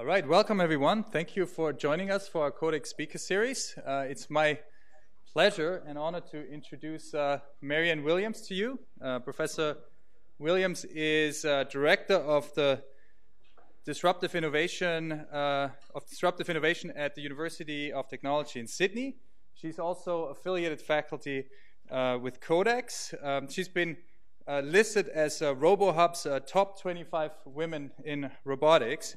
All right, welcome everyone. Thank you for joining us for our Codex Speaker Series. It's my pleasure and honor to introduce Marianne Williams to you. Professor Williams is Director of the Disruptive Innovation at the University of Technology in Sydney. She's also affiliated faculty with Codex. She's been listed as RoboHub's top 25 women in robotics.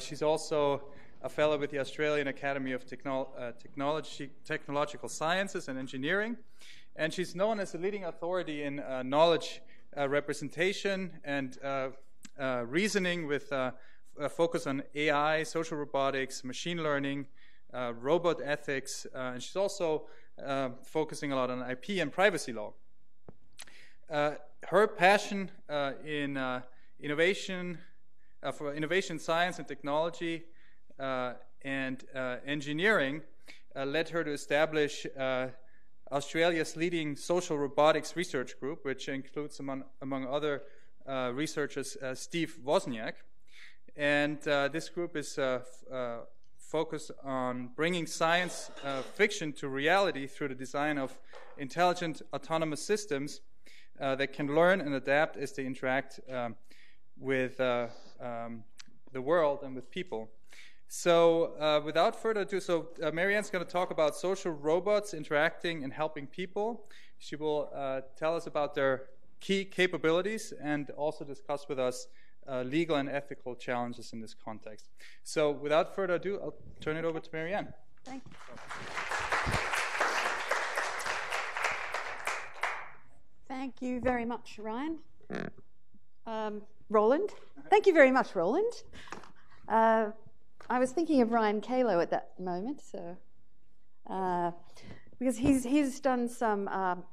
She's also a fellow with the Australian Academy of Technological Sciences and Engineering, and she's known as a leading authority in knowledge representation and reasoning with a focus on AI, social robotics, machine learning, robot ethics, and she's also focusing a lot on IP and privacy law. Her passion for innovation, science, and technology and engineering led her to establish Australia's leading social robotics research group, which includes, among other researchers, Steve Wozniak. And this group is focused on bringing science fiction to reality through the design of intelligent autonomous systems that can learn and adapt as they interact with the world and with people. So without further ado, Marianne's going to talk about social robots interacting and helping people. She will tell us about their key capabilities and also discuss with us legal and ethical challenges in this context. So without further ado, I'll turn it over to Marianne. Thank you. Thank you very much, Ryan. Roland. Thank you very much, Roland. I was thinking of Ryan Calo at that moment, so because he's done some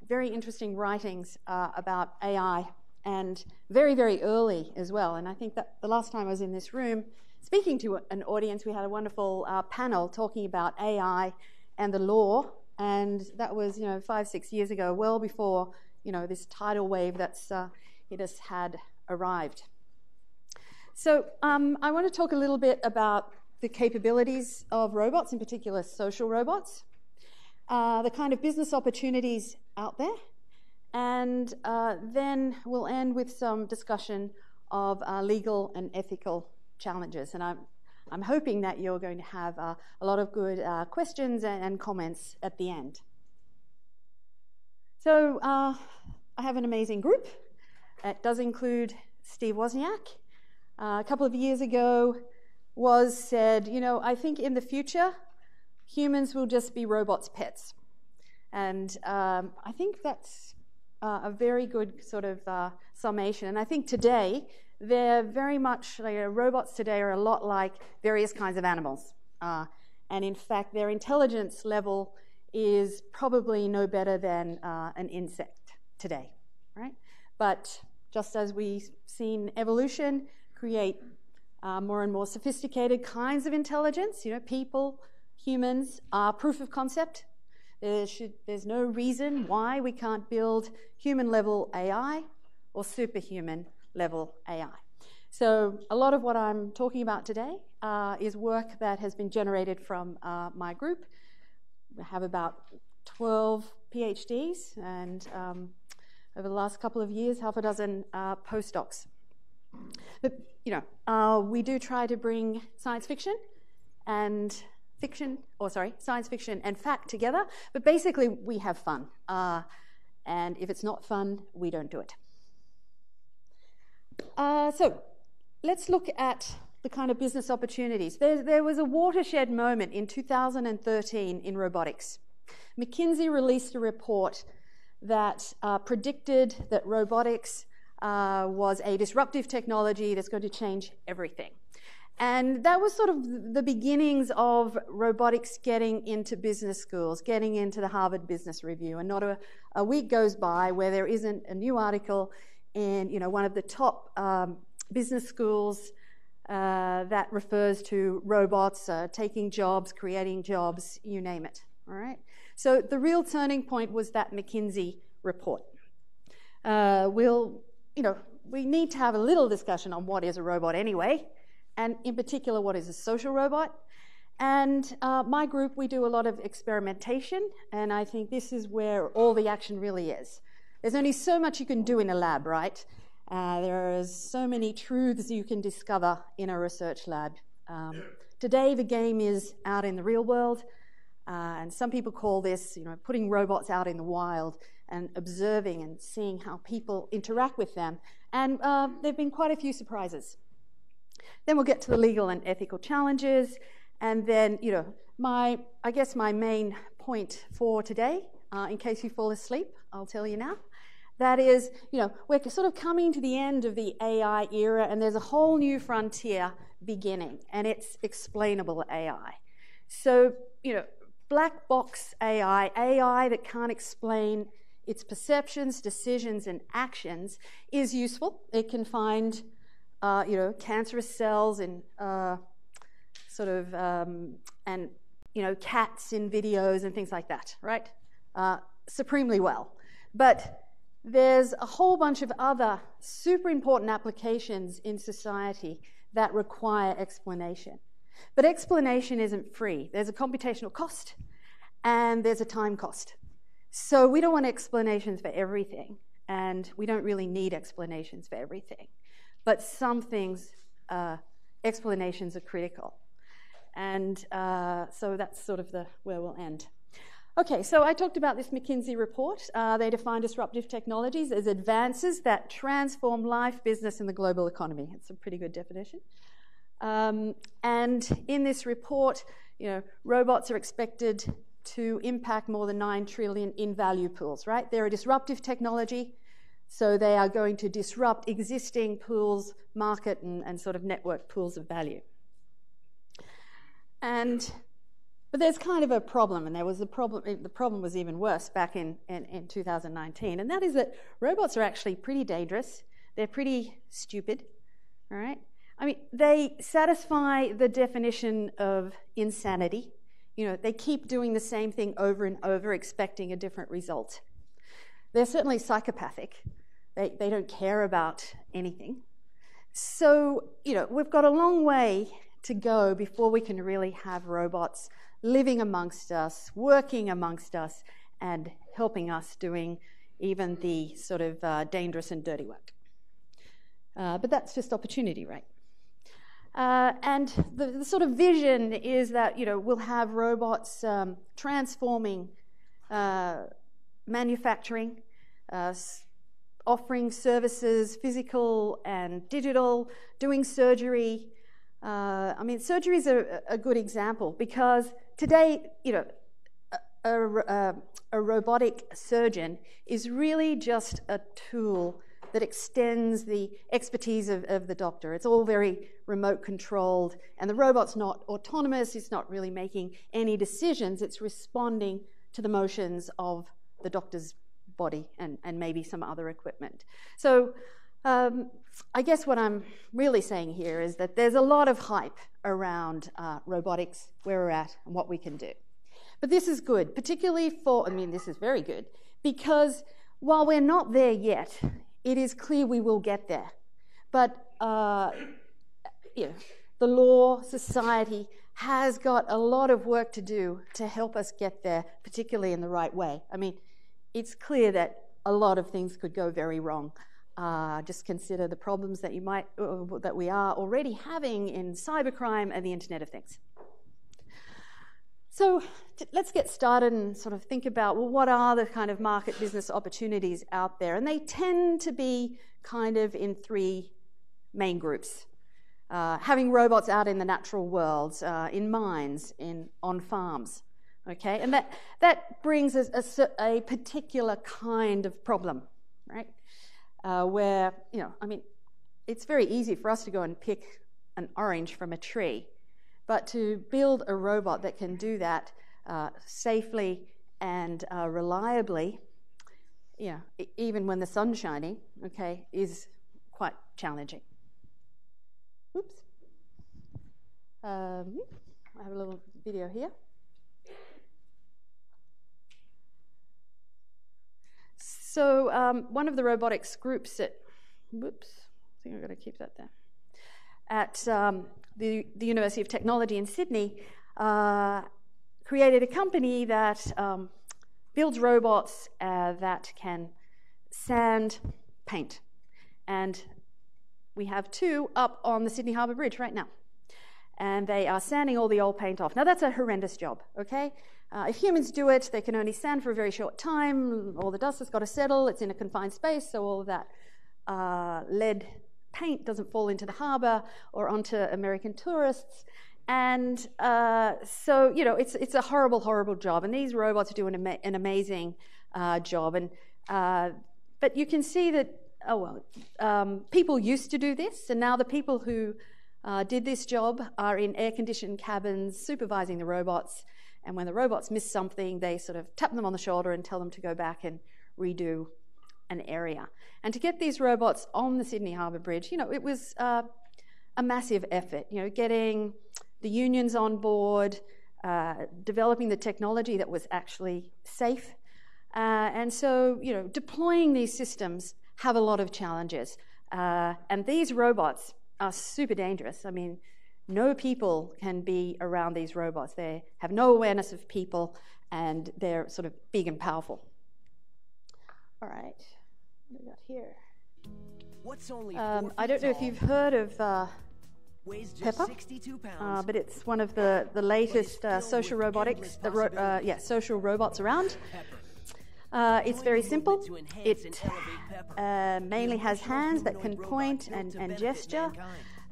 very interesting writings about AI, and very, very early as well. And I think that the last time I was in this room speaking to an audience, we had a wonderful panel talking about AI and the law, and that was 5-6 years ago, well before this tidal wave that's it has had arrived. So I want to talk a little bit about the capabilities of robots, in particular social robots, the kind of business opportunities out there, and then we'll end with some discussion of legal and ethical challenges. And I'm hoping that you're going to have a lot of good questions and comments at the end. So I have an amazing group. It does include Steve Wozniak. A couple of years ago, Woz said, I think in the future, humans will just be robots' pets. And I think that's a very good sort of summation. And I think today, they're very much, robots today are a lot like various kinds of animals. And in fact, their intelligence level is probably no better than an insect today, right? But just as we've seen evolution create more and more sophisticated kinds of intelligence, people, humans are proof of concept. There's no reason why we can't build human-level AI or superhuman-level AI. So a lot of what I'm talking about today is work that has been generated from my group. I have about 12 PhDs and over the last couple of years, half a dozen postdocs. But, we do try to bring science fiction and fact together, but basically we have fun. And if it's not fun, we don't do it. So let's look at the kind of business opportunities. There was a watershed moment in 2013 in robotics. McKinsey released a report that predicted that robotics was a disruptive technology that's going to change everything. And that was sort of the beginnings of robotics getting into business schools, getting into the Harvard Business Review, and not a week goes by where there isn't a new article in one of the top business schools that refers to robots taking jobs, creating jobs, you name it, all right? So the real turning point was that McKinsey report. We need to have a little discussion on what is a robot anyway, and in particular, what is a social robot. And my group, we do a lot of experimentation, and I think this is where all the action really is. There's only so much you can do in a lab, right? There are so many truths you can discover in a research lab. Today, the game is out in the real world, and some people call this, putting robots out in the wild and observing and seeing how people interact with them. And there have been quite a few surprises. Then we'll get to the legal and ethical challenges. And then, I guess my main point for today, in case you fall asleep, I'll tell you now. That is, we're sort of coming to the end of the AI era, and there's a whole new frontier beginning, and it's explainable AI. So, black box AI, AI that can't explain its perceptions, decisions, and actions, is useful. It can find, cancerous cells in cats in videos and things like that, right? Supremely well. But there's a whole bunch of other super important applications in society that require explanation. But explanation isn't free. There's a computational cost and there's a time cost. So we don't want explanations for everything, and we don't really need explanations for everything. But some things, explanations are critical. And so that's sort of where we'll end. Okay, so I talked about this McKinsey report. They define disruptive technologies as advances that transform life, business, and the global economy. It's a pretty good definition. And in this report, robots are expected to impact more than 9 trillion in value pools, right? They're a disruptive technology, so they are going to disrupt existing pools, market, and sort of network pools of value. But there's kind of a problem, and there was a problem. The problem was even worse back in 2019, and that is that robots are actually pretty dangerous. They're pretty stupid, all right? I mean, they satisfy the definition of insanity. They keep doing the same thing over and over, expecting a different result. They're certainly psychopathic. They don't care about anything. So, we've got a long way to go before we can really have robots living amongst us, working amongst us, and helping us doing even the sort of dangerous and dirty work. But that's just opportunity, right? And the sort of vision is that, we'll have robots transforming manufacturing, offering services, physical and digital, doing surgery. I mean, surgery is a good example, because today, a robotic surgeon is really just a tool that extends the expertise of the doctor. It's all very remote controlled, and the robot's not autonomous. It's not really making any decisions. It's responding to the motions of the doctor's body and maybe some other equipment. So, I guess what I'm really saying here is that there's a lot of hype around robotics, where we're at, and what we can do. But this is good, particularly for, this is very good, because while we're not there yet, it is clear we will get there. But the law, society, has got a lot of work to do to help us get there, particularly in the right way. It's clear that a lot of things could go very wrong. Just consider the problems that we are already having in cybercrime and the Internet of Things. So let's get started and sort of think about, well, what are the kind of market business opportunities out there? And they tend to be kind of in three main groups. Having robots out in the natural world, in mines, on farms, okay? And that brings us a particular kind of problem, right? Where, it's very easy for us to go and pick an orange from a tree, but to build a robot that can do that safely and reliably, even when the sun's shining, okay, is quite challenging. Oops. I have a little video here. So one of the robotics groups at, I think I've got to keep that there. at the University of Technology in Sydney created a company that builds robots that can sand paint. And we have two up on the Sydney Harbour Bridge right now. And they are sanding all the old paint off. Now, that's a horrendous job, okay? If humans do it, they can only sand for a very short time. All the dust has got to settle. It's in a confined space, so all of that lead paint doesn't fall into the harbour or onto American tourists. And so, you know, it's a horrible, horrible job. And these robots do an amazing job. And but you can see that, oh, well, people used to do this, and now the people who did this job are in air-conditioned cabins supervising the robots. And when the robots miss something, they sort of tap them on the shoulder and tell them to go back and redo an area. And to get these robots on the Sydney Harbour Bridge, you know, it was a massive effort, you know, getting the unions on board, developing the technology that was actually safe. And so, you know, deploying these systems have a lot of challenges. And these robots are super dangerous. I mean, no people can be around these robots. They have no awareness of people, and they're sort of big and powerful. All right, what do we got here? What's only I don't know if you've heard of Pepper, but it's one of the latest social robotics, social robots around. It's very simple. It mainly has hands that can point and gesture.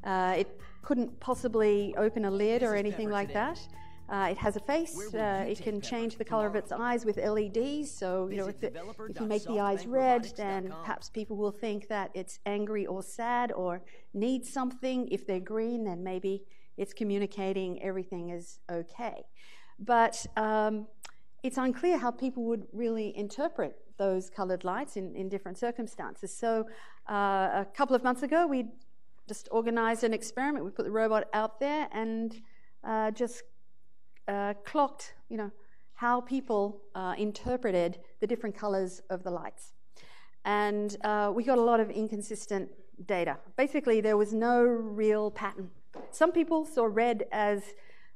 It couldn't possibly open a lid or anything like that. It has a face. It can change the color of its eyes with LEDs. So, you know, if you make the eyes red, then perhaps people will think that it's angry or sad or needs something. If they're green, then maybe it's communicating everything is okay. But it's unclear how people would really interpret those colored lights in different circumstances. So a couple of months ago, we just organized an experiment. We put the robot out there and just clocked, you know, how people interpreted the different colors of the lights. And we got a lot of inconsistent data. Basically, there was no real pattern. Some people saw red as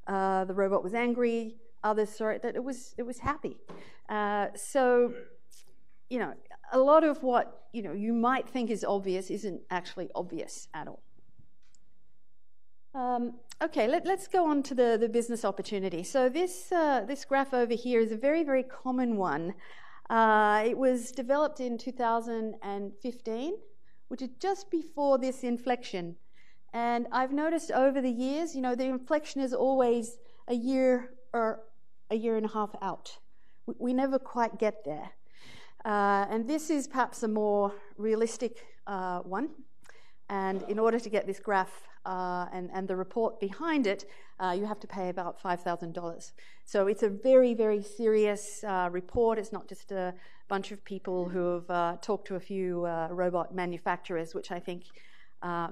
the robot was angry. Others saw it that it was happy. So, you know, a lot of what, you know, you might think is obvious isn't actually obvious at all. Okay, let's go on to the business opportunity. So this graph over here is a very, very common one. It was developed in 2015, which is just before this inflection. And I've noticed over the years, you know, the inflection is always a year or a year and a half out. We never quite get there. And this is perhaps a more realistic one. And in order to get this graph and the report behind it, you have to pay about $5,000. So it's a very, very serious report. It's not just a bunch of people who have talked to a few robot manufacturers, which I think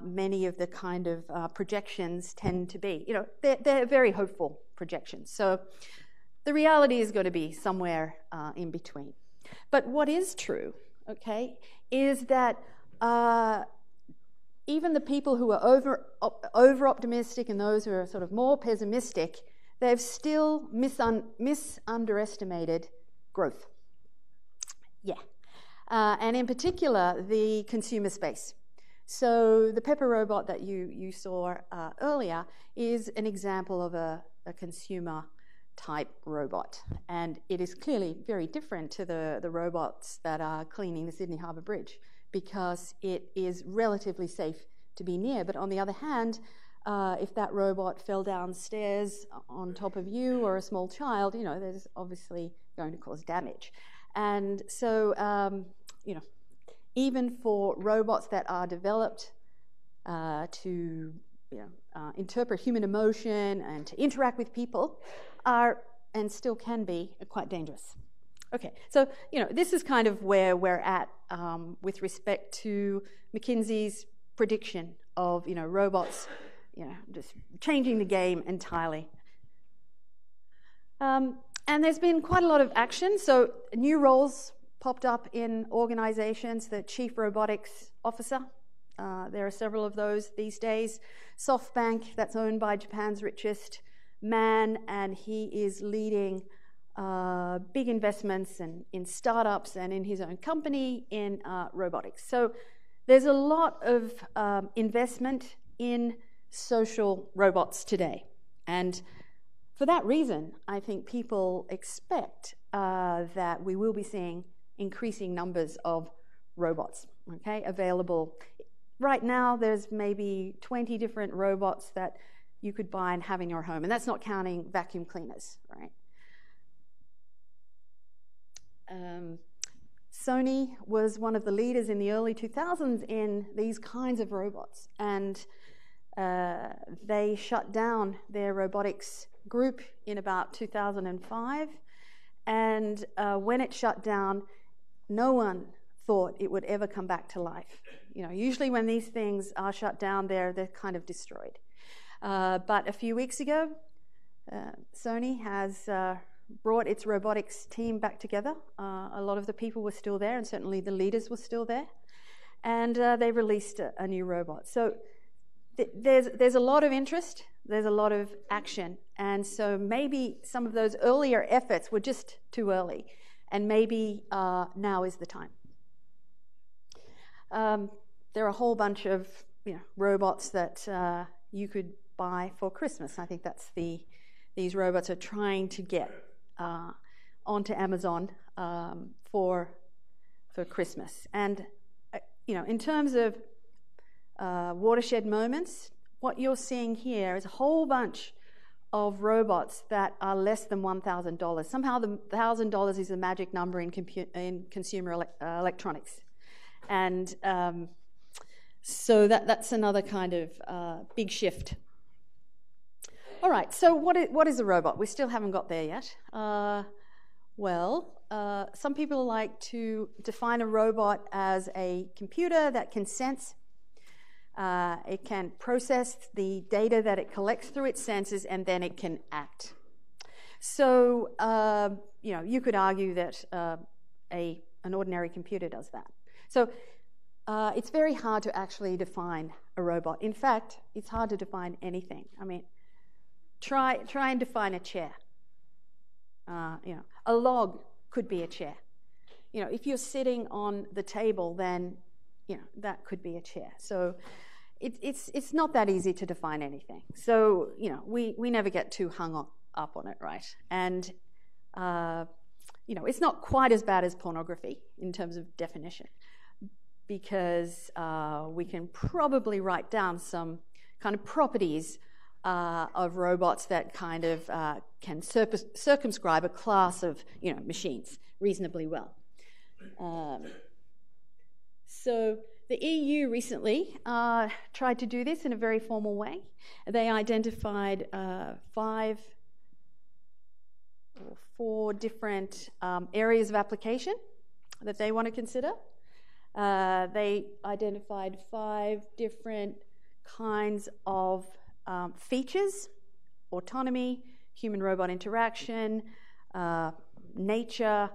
many of the kind of projections tend to be. You know, they're very hopeful projections. So the reality is going to be somewhere in between. But what is true, okay, is that even the people who are over-optimistic and those who are sort of more pessimistic, they've still underestimated growth. Yeah. And in particular, the consumer space. So the Pepper robot that you saw earlier is an example of a consumer type robot, and it is clearly very different to the robots that are cleaning the Sydney Harbour Bridge, because it is relatively safe to be near. But on the other hand, if that robot fell downstairs on top of you or a small child, you know, there's obviously going to cause damage. And so, you know, even for robots that are developed to, you know, interpret human emotion and to interact with people, are and still can be quite dangerous. Okay, so, you know, this is kind of where we're at with respect to McKinsey's prediction of, you know, robots, you know, just changing the game entirely. And there's been quite a lot of action. So new roles popped up in organizations. The chief robotics officer There are several of those these days. SoftBank, that's owned by Japan's richest man, and he is leading big investments in startups and in his own company in robotics. So there's a lot of investment in social robots today. And for that reason, I think people expect that we will be seeing increasing numbers of robots, okay, available. Right now, there's maybe 20 different robots that you could buy and have in your home, and that's not counting vacuum cleaners, right? Sony was one of the leaders in the early 2000s in these kinds of robots, and they shut down their robotics group in about 2005, and when it shut down, no one thought it would ever come back to life. You know, usually when these things are shut down, they're kind of destroyed. But a few weeks ago, Sony has brought its robotics team back together. A lot of the people were still there, and certainly the leaders were still there. And they released a new robot. So there's a lot of interest, there's a lot of action. And so maybe some of those earlier efforts were just too early. And maybe now is the time. There are a whole bunch of robots that you could buy for Christmas. I think that's these robots are trying to get onto Amazon for Christmas. And in terms of watershed moments, what you're seeing here is a whole bunch of robots that are less than $1,000. Somehow the $1,000 is the magic number in consumer electronics. And so that's another kind of big shift. All right, so what is a robot? We still haven't got there yet. Some people like to define a robot as a computer that can sense. It can process the data that it collects through its senses, and then it can act. So you could argue that an ordinary computer does that. So it's very hard to actually define a robot. In fact, it's hard to define anything. I mean, try and define a chair. A log could be a chair. If you're sitting on the table, then that could be a chair. So it's not that easy to define anything. So we never get too hung up on it, right? And it's not quite as bad as pornography in terms of definition, because we can probably write down some kind of properties of robots that kind of can circumscribe a class of machines reasonably well. So the EU recently tried to do this in a very formal way. They identified four different areas of application that they want to consider. They identified 5 different kinds of features: autonomy, human-robot interaction, nature,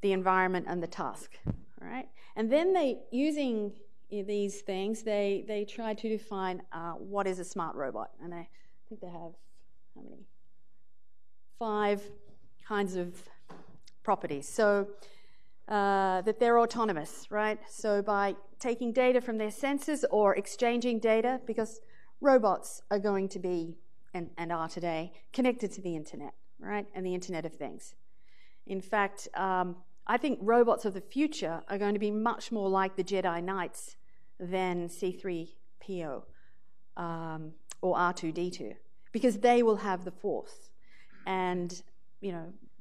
the environment, and the task. All right, and then they, using these things, they tried to define what is a smart robot, and I think they have 5 kinds of properties. So that they're autonomous, right? So by taking data from their sensors or exchanging data, because robots are going to be, and are today, connected to the internet, right? And the Internet of Things. In fact, I think robots of the future are going to be much more like the Jedi Knights than C-3PO or R2-D2, because they will have the Force. And,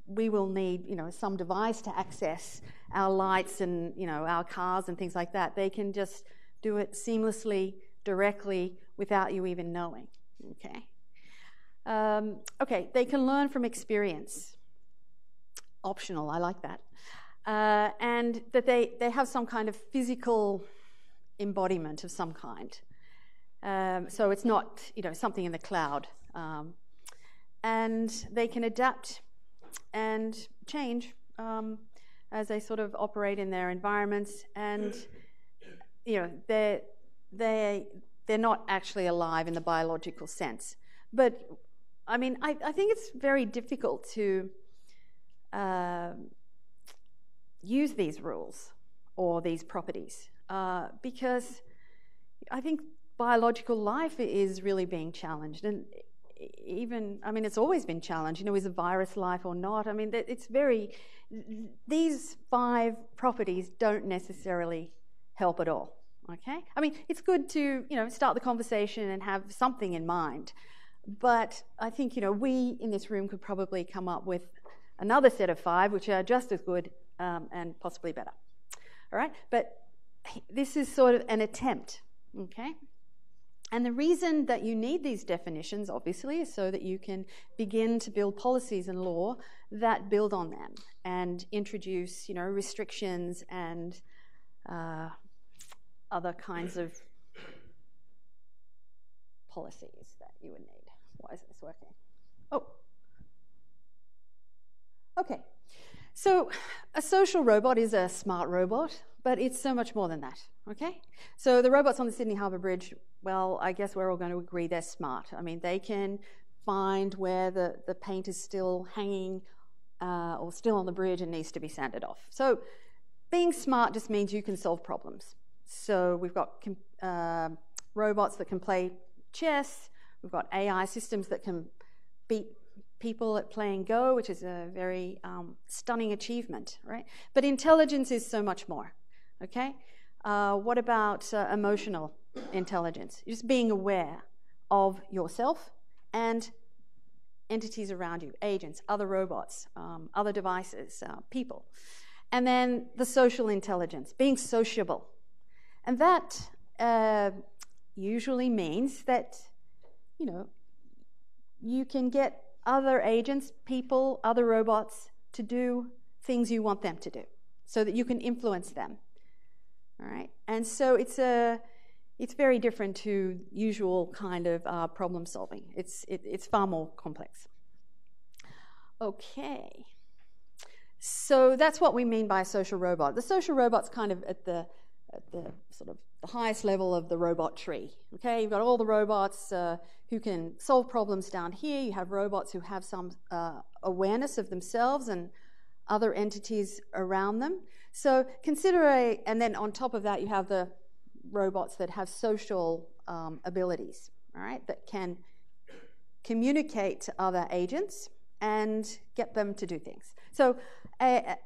we will need, some device to access our lights and, our cars and things like that. They can just do it seamlessly, directly, without you even knowing, okay? They can learn from experience. Optional, I like that. And that they have some kind of physical embodiment of some kind. So it's not, something in the cloud. And they can adapt and change as they sort of operate in their environments, and they're not actually alive in the biological sense. But I mean, I think it's very difficult to use these rules or these properties because I think biological life is really being challenged. And even, I mean, it's always been challenged, you know, is a virus life or not? I mean, it's very, these five properties don't necessarily help at all, okay? I mean, it's good to, you know, start the conversation and have something in mind. But I think, you know, we in this room could probably come up with another set of five, which are just as good and possibly better, all right? But this is sort of an attempt, okay? And the reason that you need these definitions, obviously, is so that you can begin to build policies and law that build on them and introduce, you know, restrictions and other kinds of policies that you would need. Why isn't this working? Oh. Okay. So a social robot is a smart robot, but it's so much more than that, okay? So the robots on the Sydney Harbour Bridge, well, I guess we're all going to agree they're smart. I mean, they can find where the paint is still hanging or still on the bridge and needs to be sanded off. So being smart just means you can solve problems. So we've got robots that can play chess. We've got AI systems that can beat people at playing Go, which is a very stunning achievement, right? But intelligence is so much more, okay? What about emotional intelligence? Just being aware of yourself and entities around you, agents, other robots, other devices, people. And then the social intelligence, being sociable. And that usually means that, you know, you can get other agents, people, other robots to do things you want them to do so that you can influence them, all right? And so it's very different to usual kind of problem solving. It's far more complex. Okay, so that's what we mean by a social robot. The social robot's kind of at the sort of the highest level of the robot tree, okay? You've got all the robots who can solve problems down here. You have robots who have some awareness of themselves and other entities around them. So consider and then on top of that, you have the robots that have social abilities, all right, that can communicate to other agents and get them to do things. So a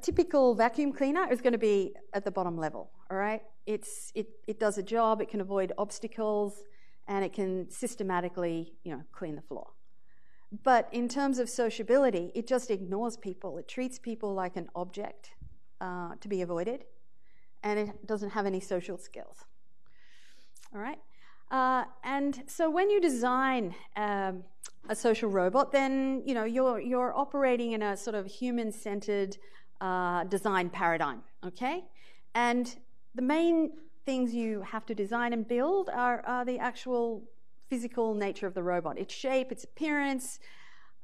typical vacuum cleaner is going to be at the bottom level, all right? It does a job, it can avoid obstacles, and it can systematically, you know, clean the floor. But in terms of sociability, it just ignores people. It treats people like an object to be avoided, and it doesn't have any social skills, all right? And so when you design a social robot, then, you know, you're operating in a sort of human-centered design paradigm, okay? And the main things you have to design and build are the actual physical nature of the robot, its shape, its appearance.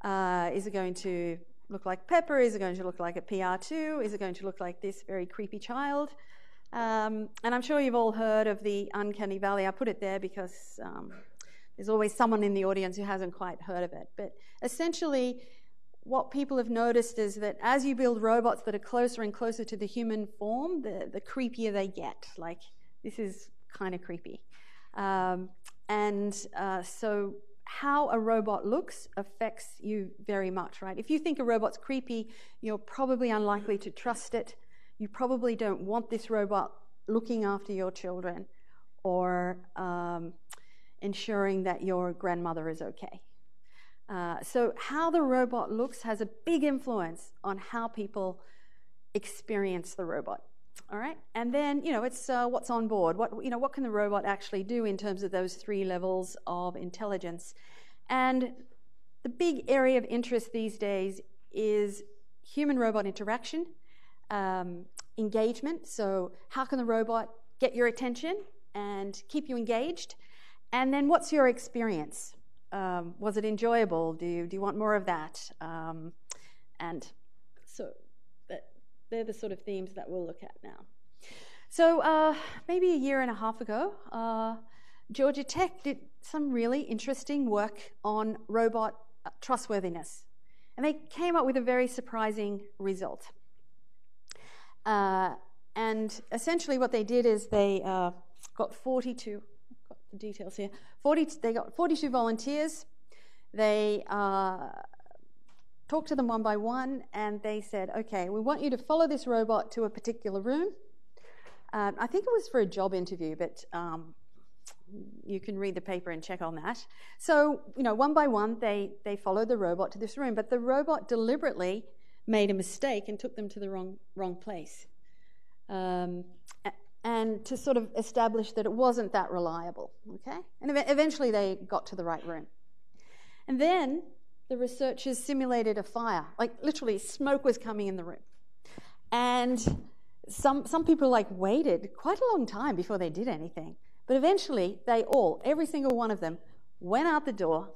Is it going to look like Pepper? Is it going to look like a PR2? Is it going to look like this very creepy child? And I'm sure you've all heard of the uncanny valley. I put it there because there's always someone in the audience who hasn't quite heard of it. But essentially, what people have noticed is that as you build robots that are closer and closer to the human form, the creepier they get. Like, this is kind of creepy. So how a robot looks affects you very much, right? If you think a robot's creepy, you're probably unlikely to trust it. You probably don't want this robot looking after your children or ensuring that your grandmother is okay. So how the robot looks has a big influence on how people experience the robot, all right? And then, you know, it's what's on board. What can the robot actually do in terms of those three levels of intelligence? And the big area of interest these days is human-robot interaction, engagement. So how can the robot get your attention and keep you engaged? And then what's your experience? Was it enjoyable? Do you want more of that? And so they're the sort of themes that we'll look at now. So maybe a year and a half ago, Georgia Tech did some really interesting work on robot trustworthiness. And they came up with a very surprising result. And essentially what they did is they got 42, I've got the details here, they got 42 volunteers. They talked to them one by one and they said, okay, we want you to follow this robot to a particular room. I think it was for a job interview, but you can read the paper and check on that. So, you know, one by one, they followed the robot to this room, but the robot deliberately made a mistake and took them to the wrong place. And to sort of establish that it wasn't that reliable, okay? And eventually they got to the right room. And then the researchers simulated a fire, like literally smoke was coming in the room. And some people like waited quite a long time before they did anything. But eventually, they all, every single one of them, went out the door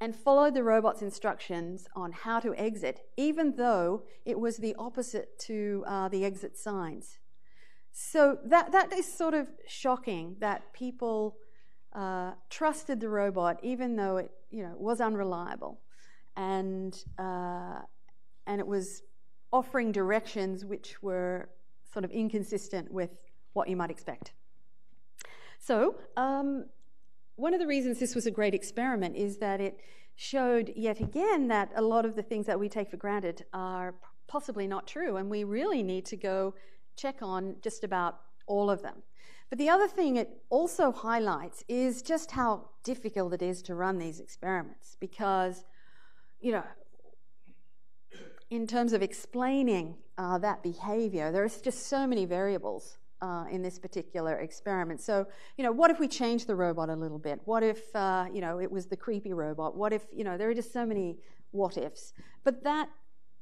and followed the robot's instructions on how to exit, even though it was the opposite to the exit signs. So that is sort of shocking that people trusted the robot, even though it, you know, was unreliable, and it was offering directions which were sort of inconsistent with what you might expect. So one of the reasons this was a great experiment is that it showed yet again that a lot of the things that we take for granted are possibly not true, and we really need to go check on just about all of them. But the other thing it also highlights is just how difficult it is to run these experiments because, you know, in terms of explaining that behavior, there is just so many variables in this particular experiment. So, you know, what if we change the robot a little bit? What if, you know, it was the creepy robot? What if, you know, there are just so many what-ifs. But that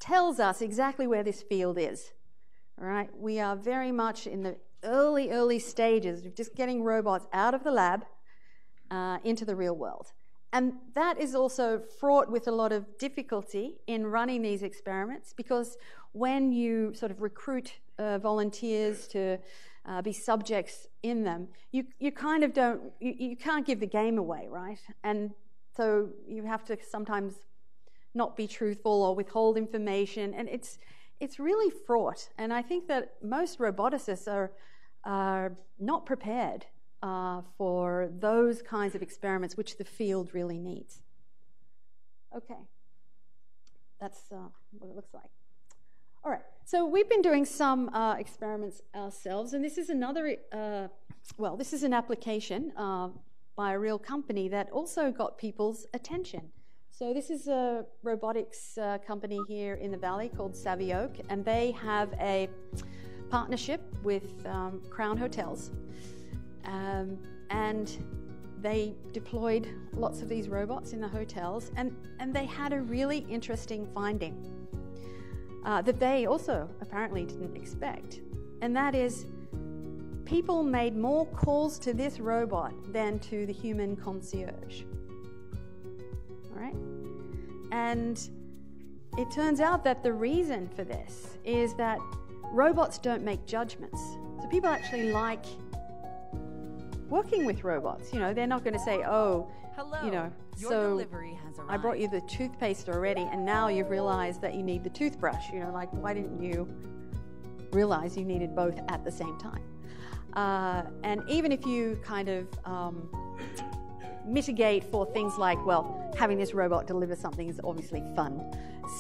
tells us exactly where this field is, all right? We are very much in the early stages of just getting robots out of the lab into the real world. And that is also fraught with a lot of difficulty in running these experiments because when you sort of recruit volunteers to be subjects in them, you kind of don't, you can't give the game away, right? And so you have to sometimes not be truthful or withhold information, and it's really fraught. And I think that most roboticists are not prepared for those kinds of experiments which the field really needs. Okay, that's what it looks like. All right, so we've been doing some experiments ourselves, and this is another, well, this is an application by a real company that also got people's attention. So this is a robotics company here in the Valley called Savioke, and they have a partnership with Crown Hotels, and they deployed lots of these robots in the hotels, and they had a really interesting finding that they also apparently didn't expect. And that is, people made more calls to this robot than to the human concierge. All right? And it turns out that the reason for this is that robots don't make judgments. So people actually like working with robots. You know, they're not going to say, oh, hello, you know, your delivery has arrived. I brought you the toothpaste already, and now you've realized that you need the toothbrush. You know, like, why didn't you realize you needed both at the same time? And even if you kind of mitigate for things like, well, having this robot deliver something is obviously fun,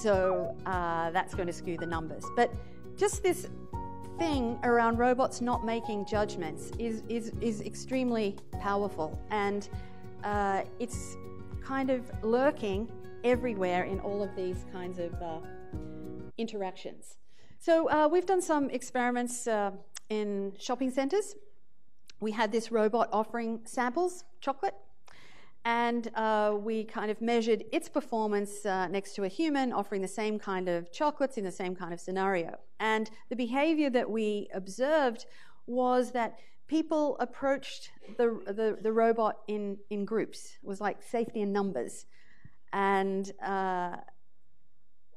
so that's going to skew the numbers. But just this thing around robots not making judgments is extremely powerful, and it's kind of lurking everywhere in all of these kinds of interactions. So we've done some experiments in shopping centers. We had this robot offering samples, chocolate, and we kind of measured its performance next to a human offering the same kind of chocolates in the same kind of scenario. And the behavior that we observed was that people approached the robot in groups. It was like safety in numbers. And,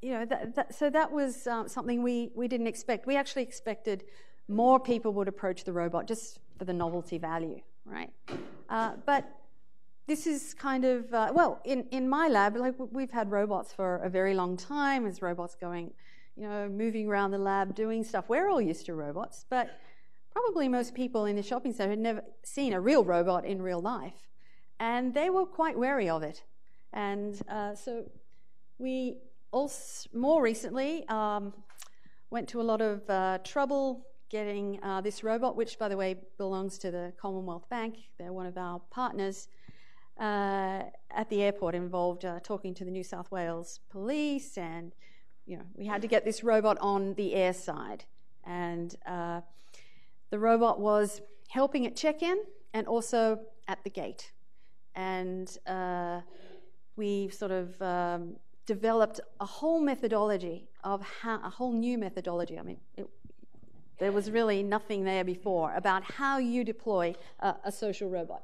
you know, so that was something we didn't expect. We actually expected more people would approach the robot just for the novelty value, right? But this is kind of, well, in my lab, like we've had robots for a very long time. There's robots going, you know, moving around the lab, doing stuff. We're all used to robots, but probably most people in the shopping centre had never seen a real robot in real life. And they were quite wary of it. And so we also, more recently, went to a lot of trouble getting this robot, which, by the way, belongs to the Commonwealth Bank. They're one of our partners at the airport, involved talking to the New South Wales police, and you know, we had to get this robot on the air side. And the robot was helping at check-in and also at the gate. And we sort of developed a whole methodology of how, a whole new methodology. I mean, there was really nothing there before about how you deploy a social robot.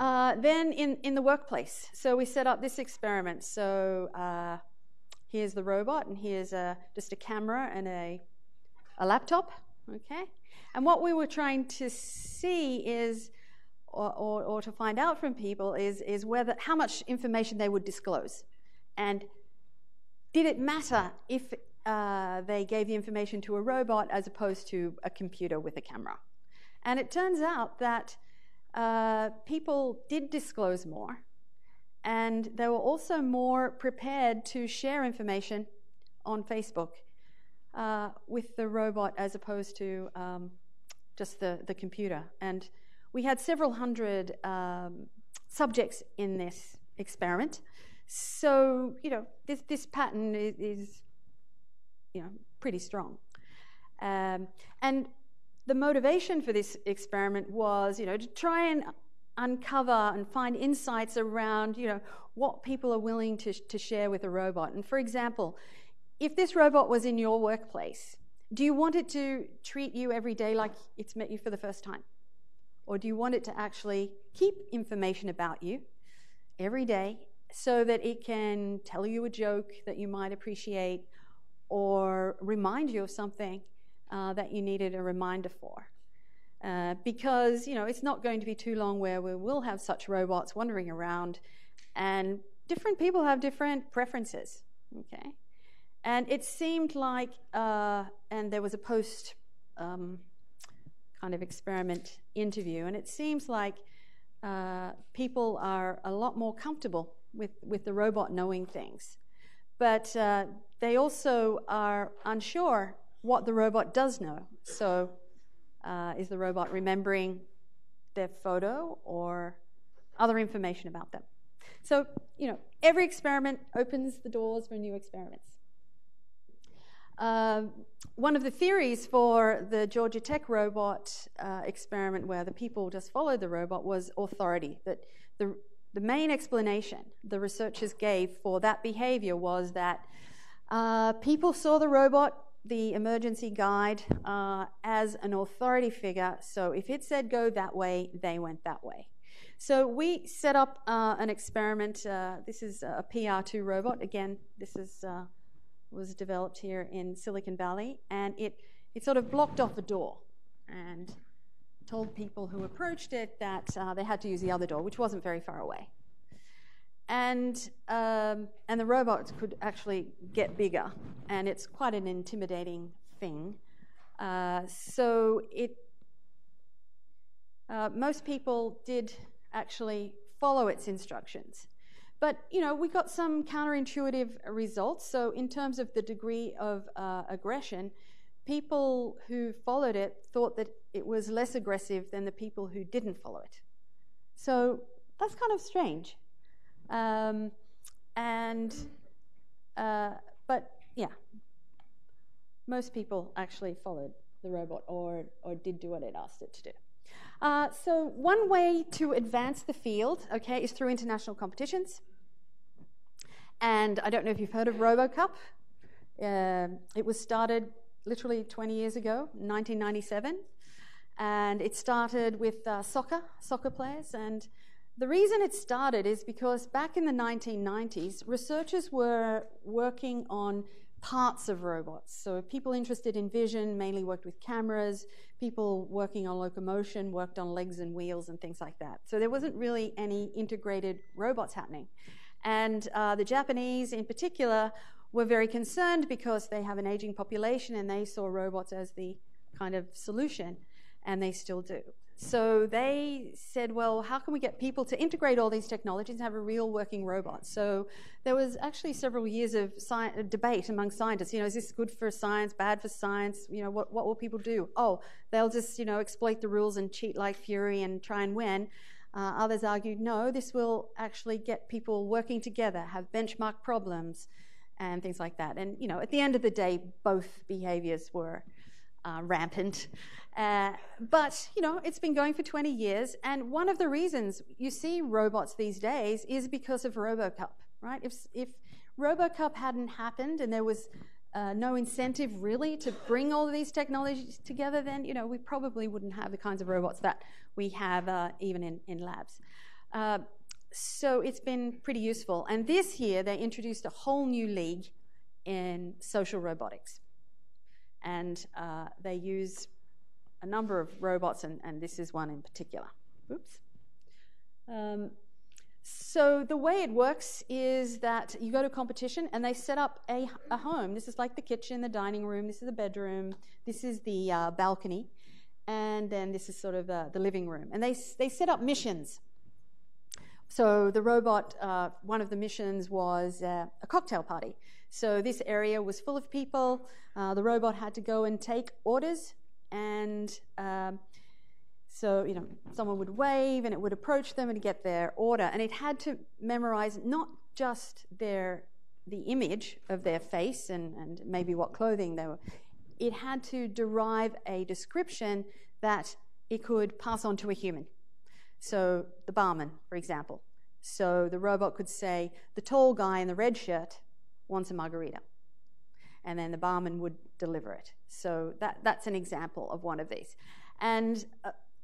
Then in the workplace, so we set up this experiment. So here's the robot, and here's just a camera and a laptop, okay? And what we were trying to see is, or to find out from people is whether, how much information they would disclose. And did it matter if they gave the information to a robot as opposed to a computer with a camera? And it turns out that people did disclose more, and they were also more prepared to share information on Facebook with the robot as opposed to just the computer. And we had several hundred subjects in this experiment. So, you know, this pattern is, you know, pretty strong. And the motivation for this experiment was, you know, to try and uncover and find insights around, you know, what people are willing to share with a robot. And for example, if this robot was in your workplace, do you want it to treat you every day like it's met you for the first time? Or do you want it to actually keep information about you every day so that it can tell you a joke that you might appreciate or remind you of something that you needed a reminder for? Because, you know, it's not going to be too long where we will have such robots wandering around, and different people have different preferences, okay? And it seemed like, and there was a post kind of experiment interview, and it seems like people are a lot more comfortable with the robot knowing things, but they also are unsure what the robot does know. So is the robot remembering their photo or other information about them? So, you know, every experiment opens the doors for new experiments. One of the theories for the Georgia Tech robot experiment, where the people just followed the robot, was authority. That the main explanation the researchers gave for that behavior was that people saw the robot, the emergency guide, as an authority figure. So if it said go that way, they went that way. So we set up an experiment. This is a PR2 robot. Again, this is... was developed here in Silicon Valley, and it sort of blocked off a door and told people who approached it that they had to use the other door, which wasn't very far away. And the robots could actually get bigger, and it's quite an intimidating thing. So most people did actually follow its instructions. But, you know, we got some counterintuitive results. So in terms of the degree of aggression, people who followed it thought that it was less aggressive than the people who didn't follow it. So that's kind of strange. But yeah, most people actually followed the robot or did do what it asked it to do. So one way to advance the field, okay, is through international competitions. And I don't know if you've heard of RoboCup. It was started literally 20 years ago, 1997. And it started with soccer players. And the reason it started is because back in the 1990s, researchers were working on parts of robots. So people interested in vision mainly worked with cameras, people working on locomotion worked on legs and wheels and things like that. So there wasn't really any integrated robots happening. And the Japanese in particular were very concerned because they have an aging population and they saw robots as the kind of solution, and they still do. So they said, well, how can we get people to integrate all these technologies and have a real working robot? So there was actually several years of debate among scientists. You know, is this good for science, bad for science? You know, what will people do? Oh, they'll just, you know, exploit the rules and cheat like fury and try and win. Others argued, no, this will actually get people working together, have benchmark problems and things like that. And, you know, at the end of the day, both behaviors were rampant. But, you know, it's been going for 20 years, and one of the reasons you see robots these days is because of RoboCup, right? If RoboCup hadn't happened and there was no incentive really to bring all of these technologies together, then, you know, we probably wouldn't have the kinds of robots that we have even in labs. So it's been pretty useful. And this year they introduced a whole new league in social robotics. And they use a number of robots, and this is one in particular. Oops. So the way it works is that you go to a competition and they set up a home. This is like the kitchen, the dining room, this is the bedroom, this is the balcony, and then this is sort of the living room. And they set up missions. So the robot, one of the missions was a cocktail party. So this area was full of people. The robot had to go and take orders, and so, you know, someone would wave and it would approach them and get their order. And it had to memorize not just the image of their face and maybe what clothing they were. It had to derive a description that it could pass on to a human. So the barman, for example. So the robot could say, the tall guy in the red shirt wants a margarita. And then the barman would deliver it. So that's an example of one of these. And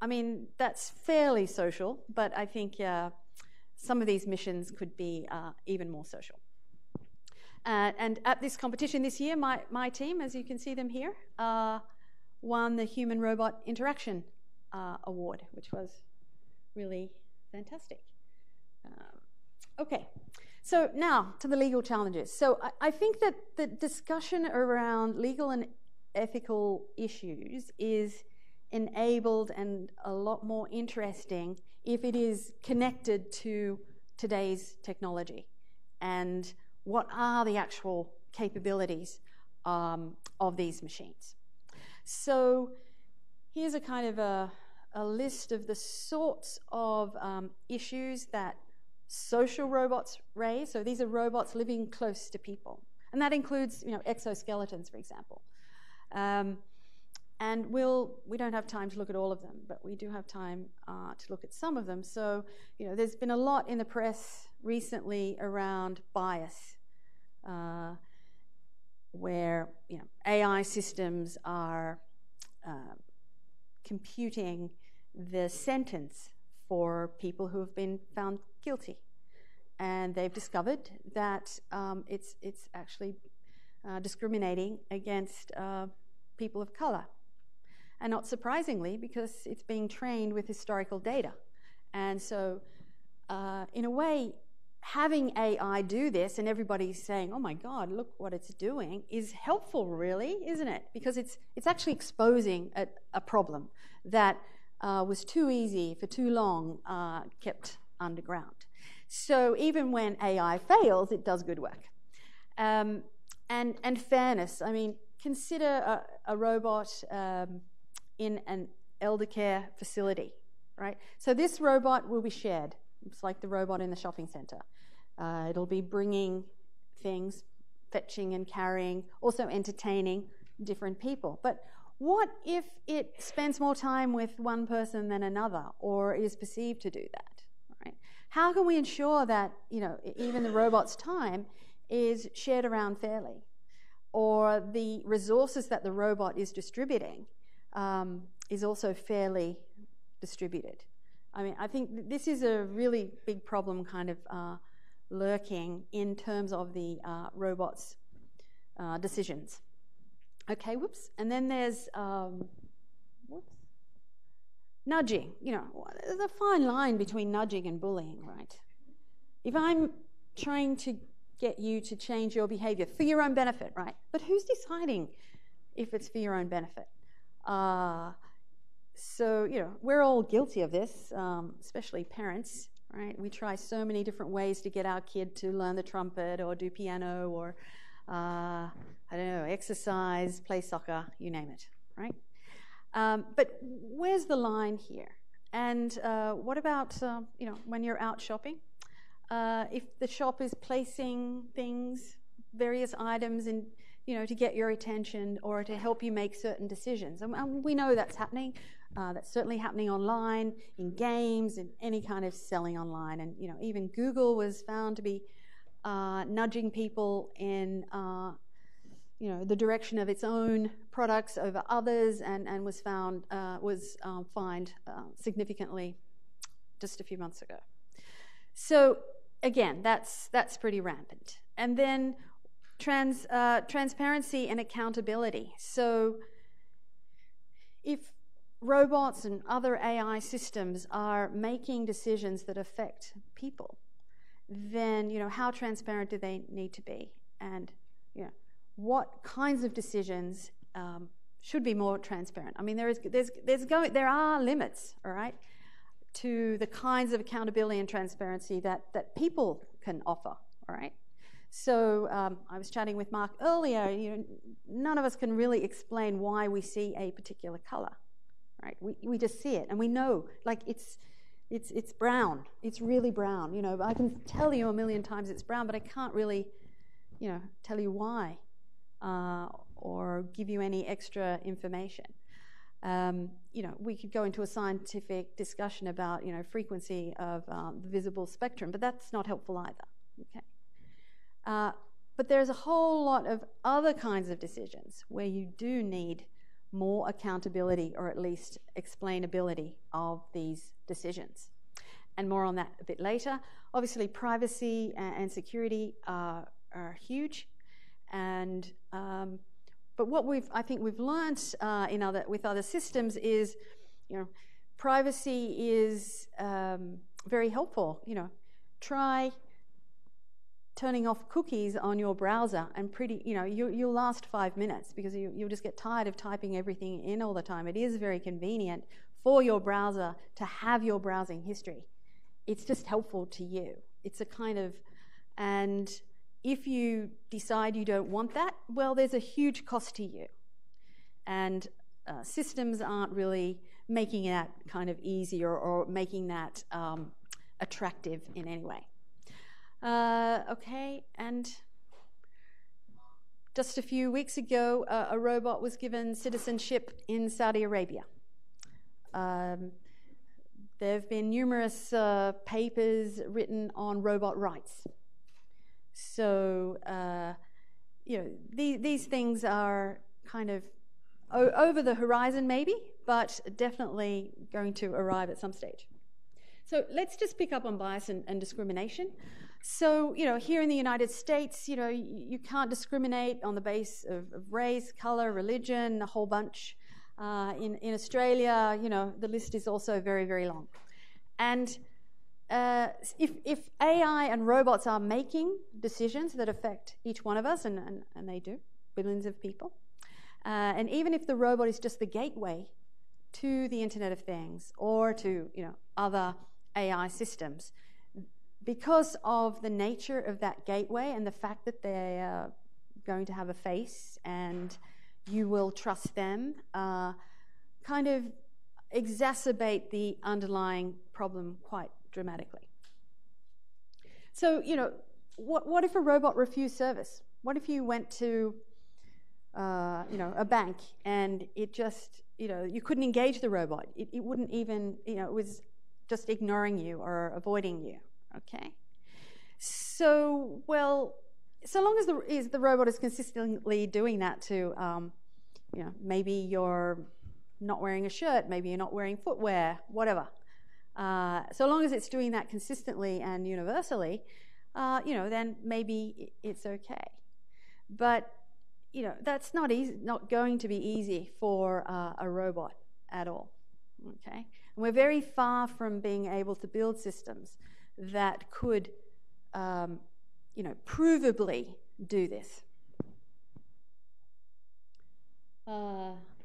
I mean, that's fairly social, but I think some of these missions could be even more social. And at this competition this year, my team, as you can see them here, won the Human Robot Interaction Award, which was really fantastic. Okay, so now to the legal challenges. So I think that the discussion around legal and ethical issues is enabled and a lot more interesting if it is connected to today's technology and what are the actual capabilities of these machines. So here's a kind of a list of the sorts of issues that social robots raise. So these are robots living close to people. And that includes, you know, exoskeletons, for example. And we don't have time to look at all of them, but we do have time to look at some of them. So, you know, there's been a lot in the press recently around bias, where, you know, AI systems are computing the sentence for people who have been found guilty, and they've discovered that it's actually discriminating against people of color, and not surprisingly, because it's being trained with historical data. And so in a way, having AI do this and everybody's saying, oh my God, look what it's doing, is helpful really, isn't it? Because it's actually exposing a problem that was too easy for too long, kept underground. So even when AI fails, it does good work. And fairness, I mean, consider a robot in an elder care facility, right? So this robot will be shared. It's like the robot in the shopping center. It'll be bringing things, fetching and carrying, also entertaining different people. But what if it spends more time with one person than another, or is perceived to do that, right? How can we ensure that, you know, even the robot's time is shared around fairly, or the resources that the robot is distributing is also fairly distributed? I mean, I think this is a really big problem kind of lurking in terms of the robots decisions. Okay, whoops. And then there's nudging. You know, there's a fine line between nudging and bullying, right? If I'm trying to get you to change your behavior for your own benefit, right? But who's deciding if it's for your own benefit? So, you know, we're all guilty of this, especially parents, right? We try so many different ways to get our kid to learn the trumpet or do piano or, I don't know, exercise, play soccer, you name it, right? But where's the line here? And what about, you know, when you're out shopping? If the shop is placing things, various items in, you know, to get your attention or to help you make certain decisions. And we know that's happening. That's certainly happening online, in games, in any kind of selling online. And, you know, even Google was found to be nudging people in, you know, the direction of its own products over others, and was found, fined significantly just a few months ago. So, again, that's pretty rampant. And then transparency and accountability. So if robots and other AI systems are making decisions that affect people, then, you know, how transparent do they need to be? And, you know, what kinds of decisions should be more transparent? I mean, there are limits, all right, to the kinds of accountability and transparency that people can offer, all right? So I was chatting with Mark earlier, you know, none of us can really explain why we see a particular color, right? We just see it, and we know, like, it's brown, it's really brown, you know, I can tell you a million times it's brown, but I can't really, you know, tell you why or give you any extra information. You know, we could go into a scientific discussion about, you know, frequency of the visible spectrum, but that's not helpful either, okay? But there's a whole lot of other kinds of decisions where you do need more accountability or at least explainability of these decisions. And more on that a bit later. Obviously, privacy and security are huge, and but what I think we've learnt with other systems is, you know, privacy is very helpful. You know, try turning off cookies on your browser, and you know, you'll last 5 minutes because you'll just get tired of typing everything in all the time. It is very convenient for your browser to have your browsing history. It's just helpful to you. It's a kind of, and if you decide you don't want that, well, there's a huge cost to you. And systems aren't really making that kind of easier or making that attractive in any way. Okay, and just a few weeks ago, a robot was given citizenship in Saudi Arabia. There have been numerous papers written on robot rights. So, you know, these things are kind of over the horizon maybe, but definitely going to arrive at some stage. So let's just pick up on bias and discrimination. So, you know, here in the United States, you know, you can't discriminate on the basis of race, color, religion, a whole bunch. In Australia, you know, the list is also very, very long. And if AI and robots are making decisions that affect each one of us, and they do, billions of people, and even if the robot is just the gateway to the Internet of Things or to, you know, other AI systems, because of the nature of that gateway and the fact that they are going to have a face and you will trust them, kind of exacerbate the underlying problem quite dramatically. So, you know, what if a robot refused service? What if you went to, you know, a bank and it just, you know, you couldn't engage the robot. It wouldn't even, you know, it was just ignoring you or avoiding you, okay? So, well, so long as the robot is consistently doing that to, you know, maybe you're not wearing a shirt, maybe you're not wearing footwear, whatever. So long as it's doing that consistently and universally, you know, then maybe it's okay. But you know, that's not easy, not going to be easy for a robot at all. Okay, and we're very far from being able to build systems that could, you know, provably do this.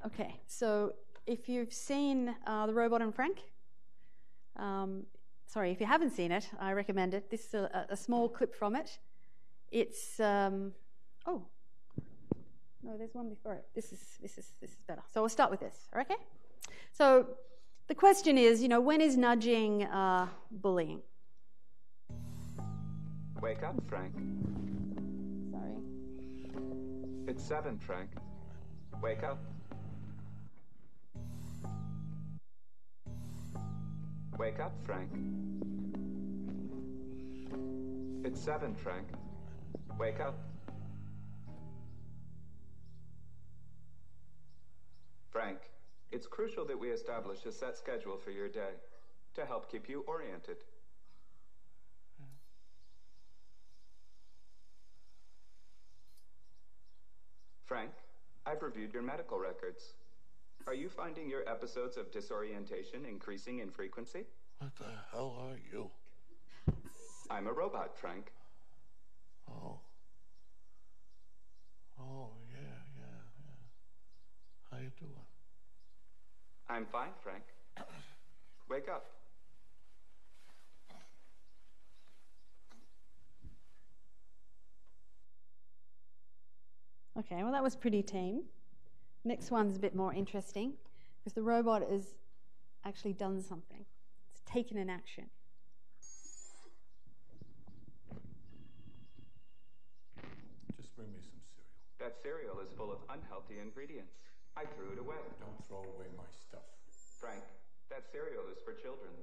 Okay, so if you've seen The Robot and Frank, sorry, if you haven't seen it, I recommend it. This is a small clip from it. It's oh no, there's one before it. This is better. So we'll start with this. Okay. So the question is, you know, when is nudging bullying? Wake up, Frank. Sorry. It's 7, Frank. Wake up. Wake up, Frank. It's 7, Frank. Wake up. Frank, it's crucial that we establish a set schedule for your day to help keep you oriented. Frank, I've reviewed your medical records. Are you finding your episodes of disorientation increasing in frequency? What the hell are you? I'm a robot, Frank. Oh. Oh, yeah. How you doing? I'm fine, Frank. Wake up. Okay, well that was pretty tame. Next one's a bit more interesting because the robot has actually done something. It's taken an action. Just bring me some cereal. That cereal is full of unhealthy ingredients. I threw it away. Don't throw away my stuff. Frank, that cereal is for children.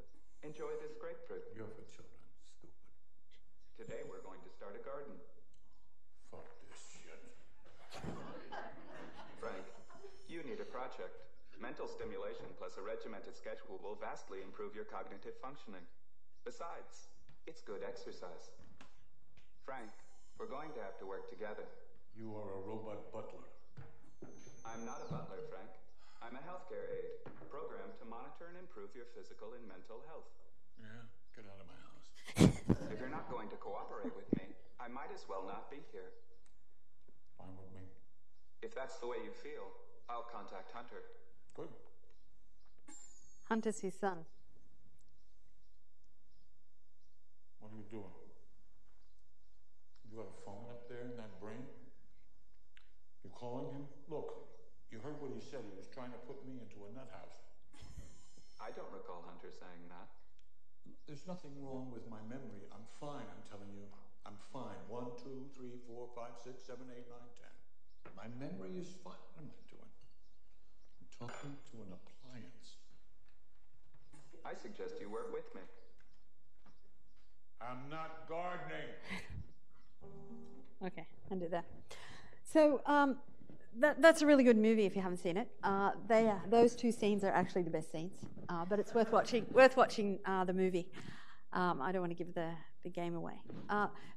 Enjoy this grapefruit. You're for children, stupid. Today we're going to start a garden. Fuck this shit. Frank, you need a project. Mental stimulation plus a regimented schedule will vastly improve your cognitive functioning. Besides, it's good exercise. Frank, we're going to have to work together. You are a robot butler. I'm not a butler, Frank. I'm a healthcare aide, programmed to monitor and improve your physical and mental health. Yeah, get out of my house. If you're not going to cooperate with me, I might as well not be here. Fine with me. If that's the way you feel, I'll contact Hunter. Good. Hunter's his son. What are you doing? You got a phone up there in that brain? You're calling him? Look, you heard what he said. He was trying to put me into a nut house. I don't recall Hunter saying that. There's nothing wrong with my memory. I'm fine, I'm telling you. I'm fine. 1, 2, 3, 4, 5, 6, 7, 8, 9, 10. My memory is fine. What am I doing? I'm talking to an appliance. I suggest you work with me. I'm not gardening. Okay, I'll do that. So that's a really good movie if you haven't seen it. Those two scenes are actually the best scenes, but it's worth watching. Worth watching the movie. I don't want to give the game away.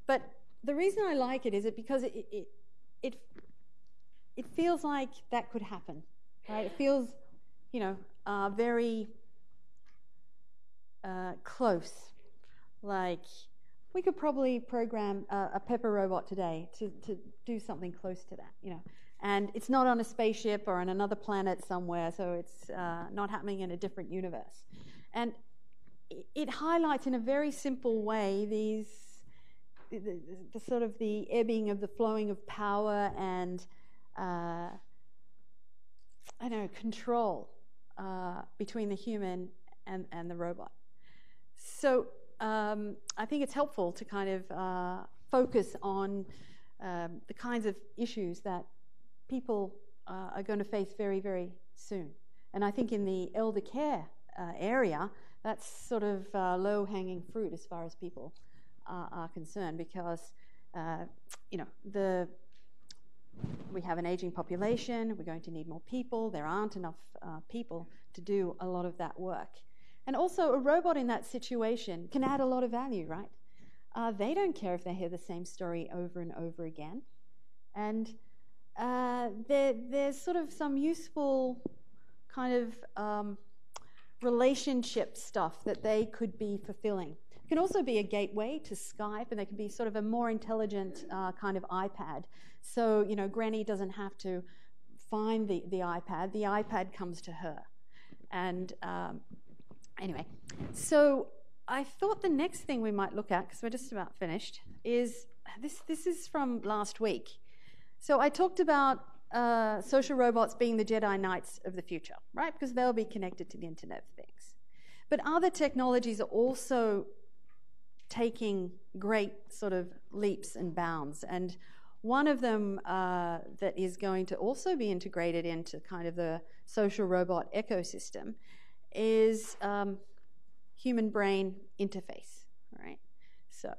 But the reason I like it is because it feels like that could happen, right? It feels, you know, very close. Like we could probably program a Pepper robot today to do something close to that, you know. And it's not on a spaceship or on another planet somewhere, so it's not happening in a different universe. And it highlights in a very simple way the sort of the ebbing of the flowing of power and I don't know, control between the human and the robot. So I think it's helpful to kind of focus on the kinds of issues that people are going to face very, very soon. And I think in the elder care area, that's sort of low-hanging fruit as far as people are concerned because, you know, we have an aging population, we're going to need more people, there aren't enough people to do a lot of that work. And also a robot in that situation can add a lot of value, right? They don't care if they hear the same story over and over again. And there's sort of some useful kind of relationship stuff that they could be fulfilling. It can also be a gateway to Skype, and they can be sort of a more intelligent kind of iPad. So, you know, Granny doesn't have to find the iPad. The iPad comes to her. And anyway, so I thought the next thing we might look at, because we're just about finished, is this is from last week. So I talked about social robots being the Jedi Knights of the future, right? Because they'll be connected to the Internet of Things. But other technologies are also taking great sort of leaps and bounds. And one of them that is going to also be integrated into kind of the social robot ecosystem is human brain interface, right? So.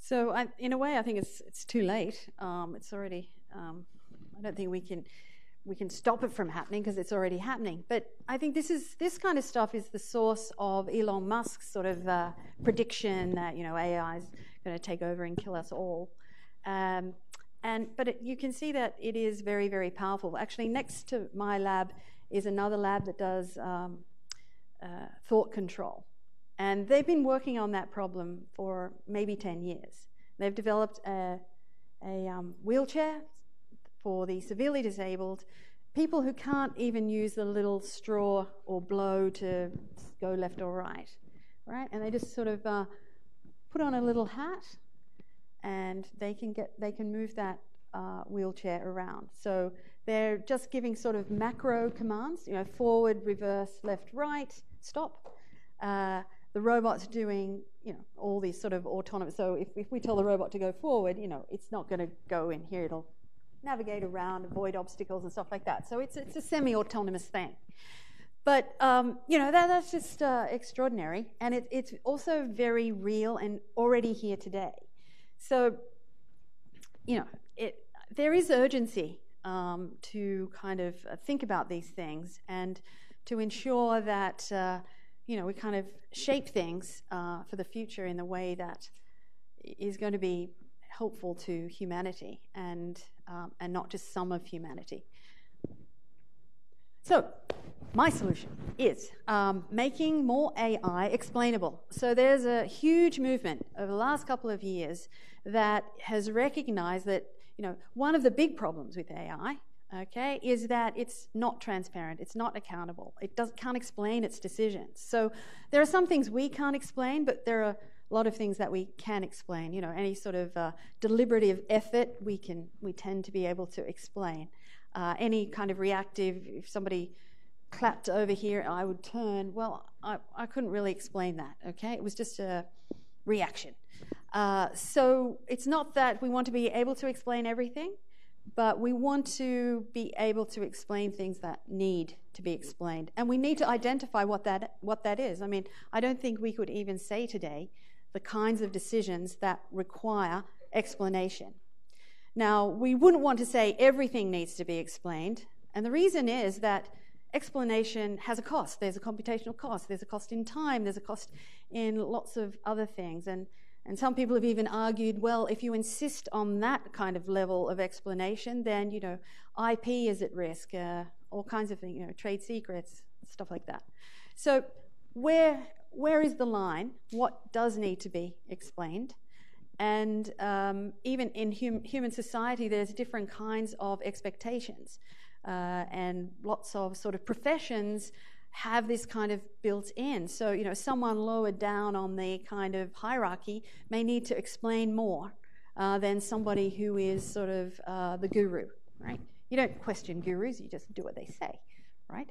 So in a way, I think it's too late. It's already. I don't think we can stop it from happening because it's already happening. But I think this kind of stuff is the source of Elon Musk's sort of prediction that AI is going to take over and kill us all. But you can see that it is very, very powerful. Actually, next to my lab is another lab that does thought control. And they've been working on that problem for maybe 10 years. They've developed a wheelchair for the severely disabled, people who can't even use the little straw or blow to go left or right, right? And they just sort of put on a little hat, and they can move that wheelchair around. So they're just giving sort of macro commands, forward, reverse, left, right, stop. The robot's doing, all these sort of autonomous. So if we tell the robot to go forward, it's not going to go in here. It'll navigate around, avoid obstacles and stuff like that. So it's a semi-autonomous thing. But that's just extraordinary, and it's also very real and already here today. So there is urgency to kind of think about these things and to ensure that. We kind of shape things for the future in the way that is going to be helpful to humanity and not just some of humanity. So my solution is making more AI explainable. So there's a huge movement over the last couple of years that has recognized that, one of the big problems with AI, okay, is that it's not transparent, it's not accountable, it can't explain its decisions. So there are some things we can't explain, but there are a lot of things that we can explain. Any sort of deliberative effort we tend to be able to explain. Any kind of reactive, if somebody clapped over here, I would turn. Well, I couldn't really explain that, okay? It was just a reaction. So it's not that we want to be able to explain everything, but we want to be able to explain things that need to be explained. And we need to identify what that is. I mean, I don't think we could even say today the kinds of decisions that require explanation. Now, we wouldn't want to say everything needs to be explained. And the reason is that explanation has a cost. There's a computational cost. There's a cost in time. There's a cost in lots of other things. And some people have even argued, well, if you insist on that kind of level of explanation, then, IP is at risk, all kinds of things, trade secrets, stuff like that. So where is the line? What does need to be explained? And even in human society, there's different kinds of expectations, and lots of sort of professions have this kind of built in. So, you know, someone lower down on the kind of hierarchy may need to explain more than somebody who is sort of the guru, right? You don't question gurus, you just do what they say, right?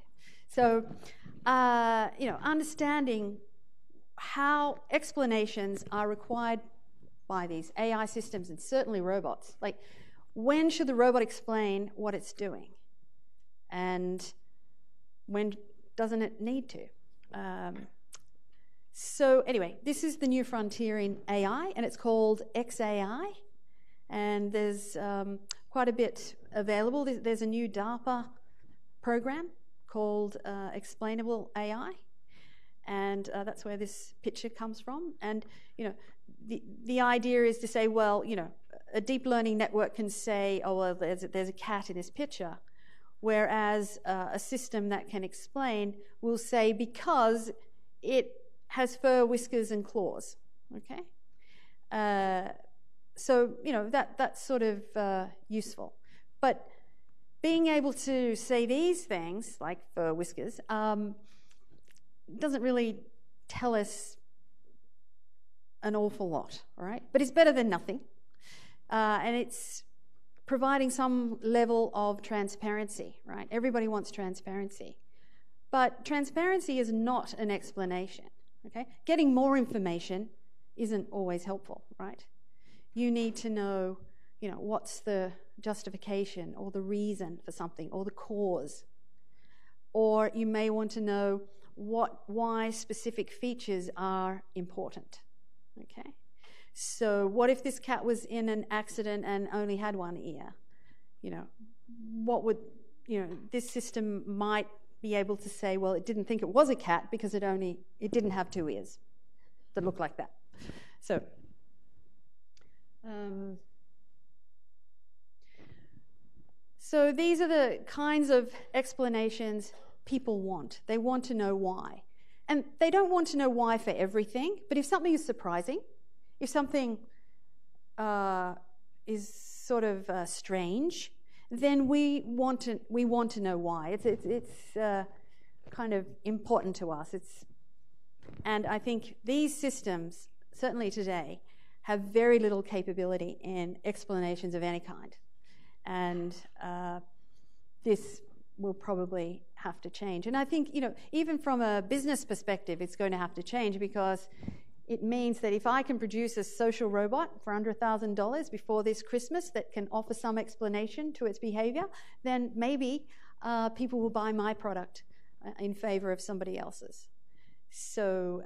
So, you know, understanding how explanations are required by these AI systems and certainly robots. Like, when should the robot explain what it's doing? And when doesn't it need to? So anyway, this is the new frontier in AI, and it's called XAI. And there's quite a bit available. There's a new DARPA program called Explainable AI, and that's where this picture comes from. And you know, the idea is to say, well, you know, a deep learning network can say, oh, well, there's a cat in this picture, whereas a system that can explain will say, because it has fur, whiskers, and claws. Okay, so you know that's sort of useful, but being able to say these things, like fur, whiskers, doesn't really tell us an awful lot, all right? But it's better than nothing, and it's providing some level of transparency, right? Everybody wants transparency, but transparency is not an explanation, okay? Getting more information isn't always helpful, right? You need to know, you know, what's the justification or the reason for something or the cause, or you may want to know why specific features are important, okay? So what if this cat was in an accident and only had one ear? You know, what would, you know, this system might be able to say, well, it didn't think it was a cat because it didn't have two ears that looked like that. So so these are the kinds of explanations people want. They want to know why. And they don't want to know why for everything, but if something is surprising, if something is sort of strange, then we want to know why. It's kind of important to us. And I think these systems, certainly today, have very little capability in explanations of any kind. And this will probably have to change. And I think, you know, even from a business perspective, it's going to have to change, because it means that if I can produce a social robot for under $1,000 before this Christmas that can offer some explanation to its behavior, then maybe people will buy my product in favor of somebody else's. So,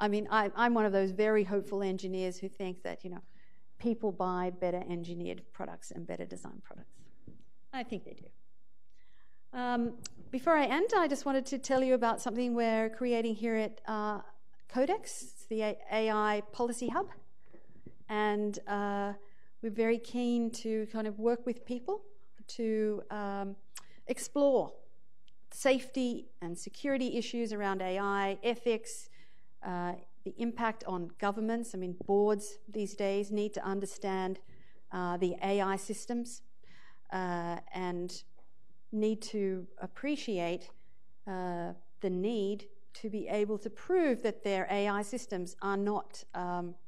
I mean, I'm one of those very hopeful engineers who think that, you know, people buy better engineered products and better designed products. I think they do. Before I end, I just wanted to tell you about something we're creating here at Codex. It's the AI Policy Hub. And we're very keen to kind of work with people to explore safety and security issues around AI, ethics, the impact on governments. I mean, boards these days need to understand the AI systems and need to appreciate the need to be able to prove that their AI systems are not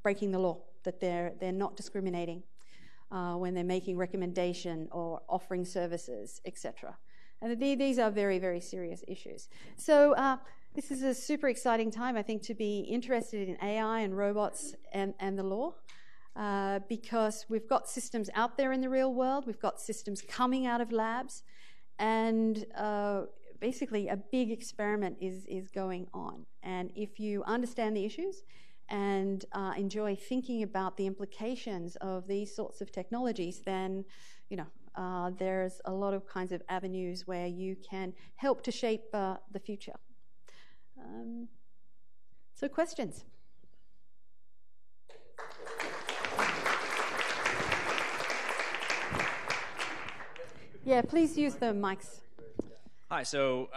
breaking the law, that they're not discriminating when they're making recommendation or offering services, etc. And these are very, very serious issues. So this is a super exciting time, I think, to be interested in AI and robots and the law, because we've got systems out there in the real world, we've got systems coming out of labs, and basically a big experiment is going on. And if you understand the issues and enjoy thinking about the implications of these sorts of technologies, then, you know, there's a lot of kinds of avenues where you can help to shape the future. So questions? Yeah, please use the mics. Hi, so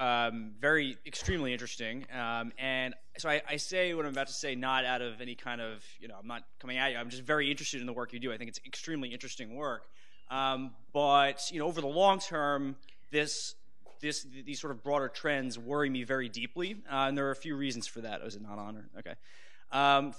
very extremely interesting. And so I say what I'm about to say not out of any kind of, you know, I'm not coming at you. I'm just very interested in the work you do. I think it's extremely interesting work. But, you know, over the long term, this these sort of broader trends worry me very deeply, and there are a few reasons for that. Was it not on? Okay.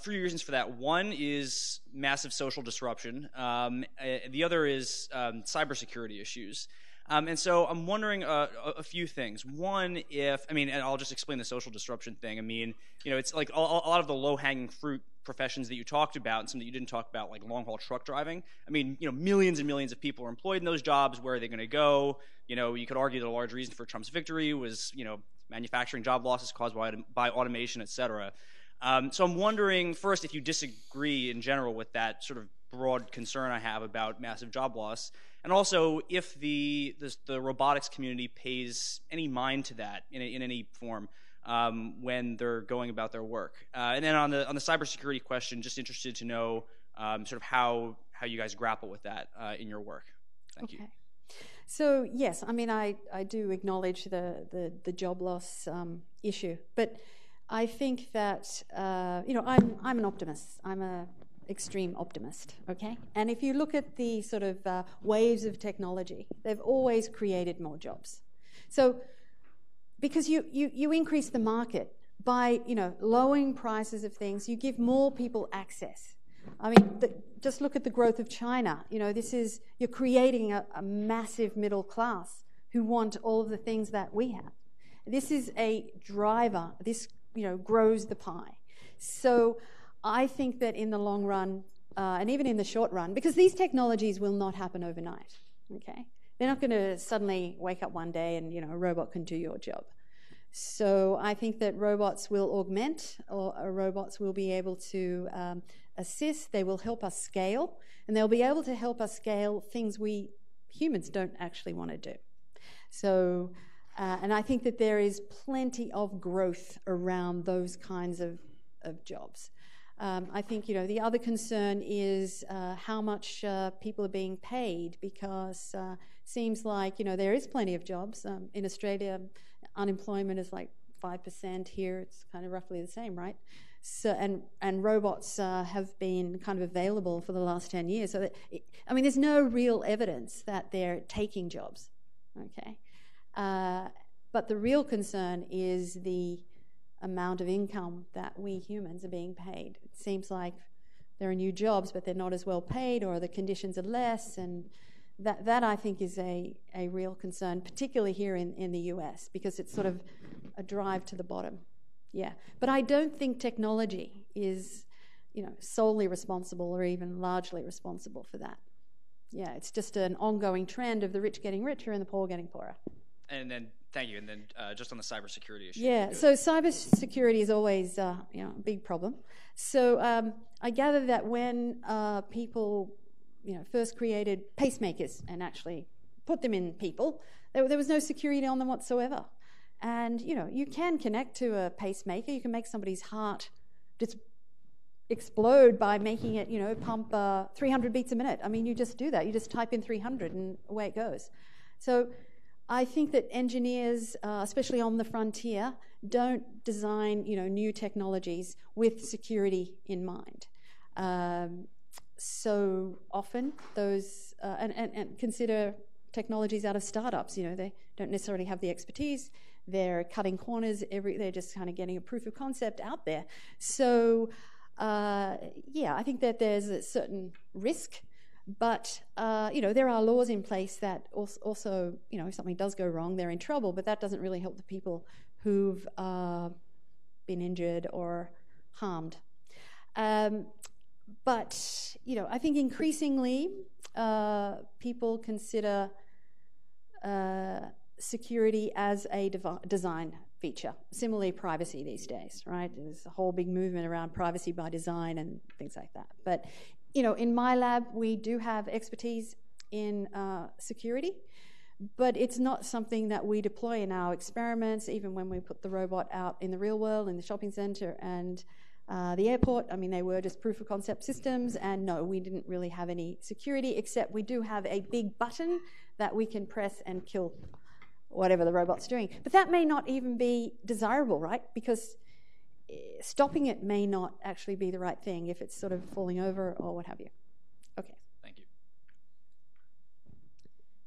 Three reasons for that. One is massive social disruption. The other is cybersecurity issues. And so I'm wondering a few things. One, and I'll just explain the social disruption thing. It's like a lot of the low-hanging fruit professions that you talked about and some that you didn't talk about, like long-haul truck driving. Millions and millions of people are employed in those jobs. Where are they going to go? You could argue that a large reason for Trump's victory was, manufacturing job losses caused by automation, et cetera. So I'm wondering, first, if you disagree in general with that sort of broad concern I have about massive job loss, and also if the robotics community pays any mind to that in any form when they're going about their work. And then on the cybersecurity question, just interested to know sort of how you guys grapple with that in your work. Thank you. So yes, I do acknowledge the job loss issue, but I think that I'm an optimist. I'm an extreme optimist, okay? And if you look at the sort of waves of technology, they've always created more jobs. So because you increase the market by lowering prices of things, you give more people access. Just look at the growth of China. You're creating a massive middle class who want all of the things that we have. This is a driver. This grows the pie. So I think that in the long run, and even in the short run, because these technologies will not happen overnight, okay? They're not going to suddenly wake up one day and, a robot can do your job. So I think that robots will augment, or robots will be able to assist. They will help us scale, and they'll be able to help us scale things we humans don't actually want to do. So, and I think that there is plenty of growth around those kinds of jobs. I think, the other concern is how much people are being paid, because it seems like, there is plenty of jobs. In Australia, unemployment is like 5%. Here, it's kind of roughly the same, right? So, and robots have been kind of available for the last 10 years. So, there's no real evidence that they're taking jobs, okay? But the real concern is the amount of income that we humans are being paid. It seems like there are new jobs, but they're not as well paid, or the conditions are less, and that I think is a real concern, particularly here in the US, because it's sort of a drive to the bottom. Yeah, but I don't think technology is solely responsible or even largely responsible for that. Yeah, it's just an ongoing trend of the rich getting richer and the poor getting poorer. And then, thank you. And then just on the cybersecurity issue. Yeah, so cybersecurity is always a big problem. So I gather that when people first created pacemakers and actually put them in people, there was no security on them whatsoever. And you can connect to a pacemaker. You can make somebody's heart just explode by making it pump 300 beats a minute. You just do that. You just type in 300 and away it goes. So I think that engineers, especially on the frontier, don't design new technologies with security in mind. So often those, and consider technologies out of startups, they don't necessarily have the expertise, they're cutting corners, they're just kind of getting a proof of concept out there. So I think that there's a certain risk. But, there are laws in place that also, if something does go wrong, they're in trouble, but that doesn't really help the people who've been injured or harmed. But, I think increasingly people consider security as a design feature. Similarly, privacy these days, right? There's a whole big movement around privacy by design and things like that. But in my lab, we do have expertise in security, but it's not something that we deploy in our experiments, even when we put the robot out in the real world, in the shopping center and the airport. They were just proof of concept systems, and no, we didn't really have any security, except we do have a big button that we can press and kill whatever the robot's doing. But that may not even be desirable, right? Because stopping it may not actually be the right thing if it's sort of falling over or what have you. Okay. Thank you.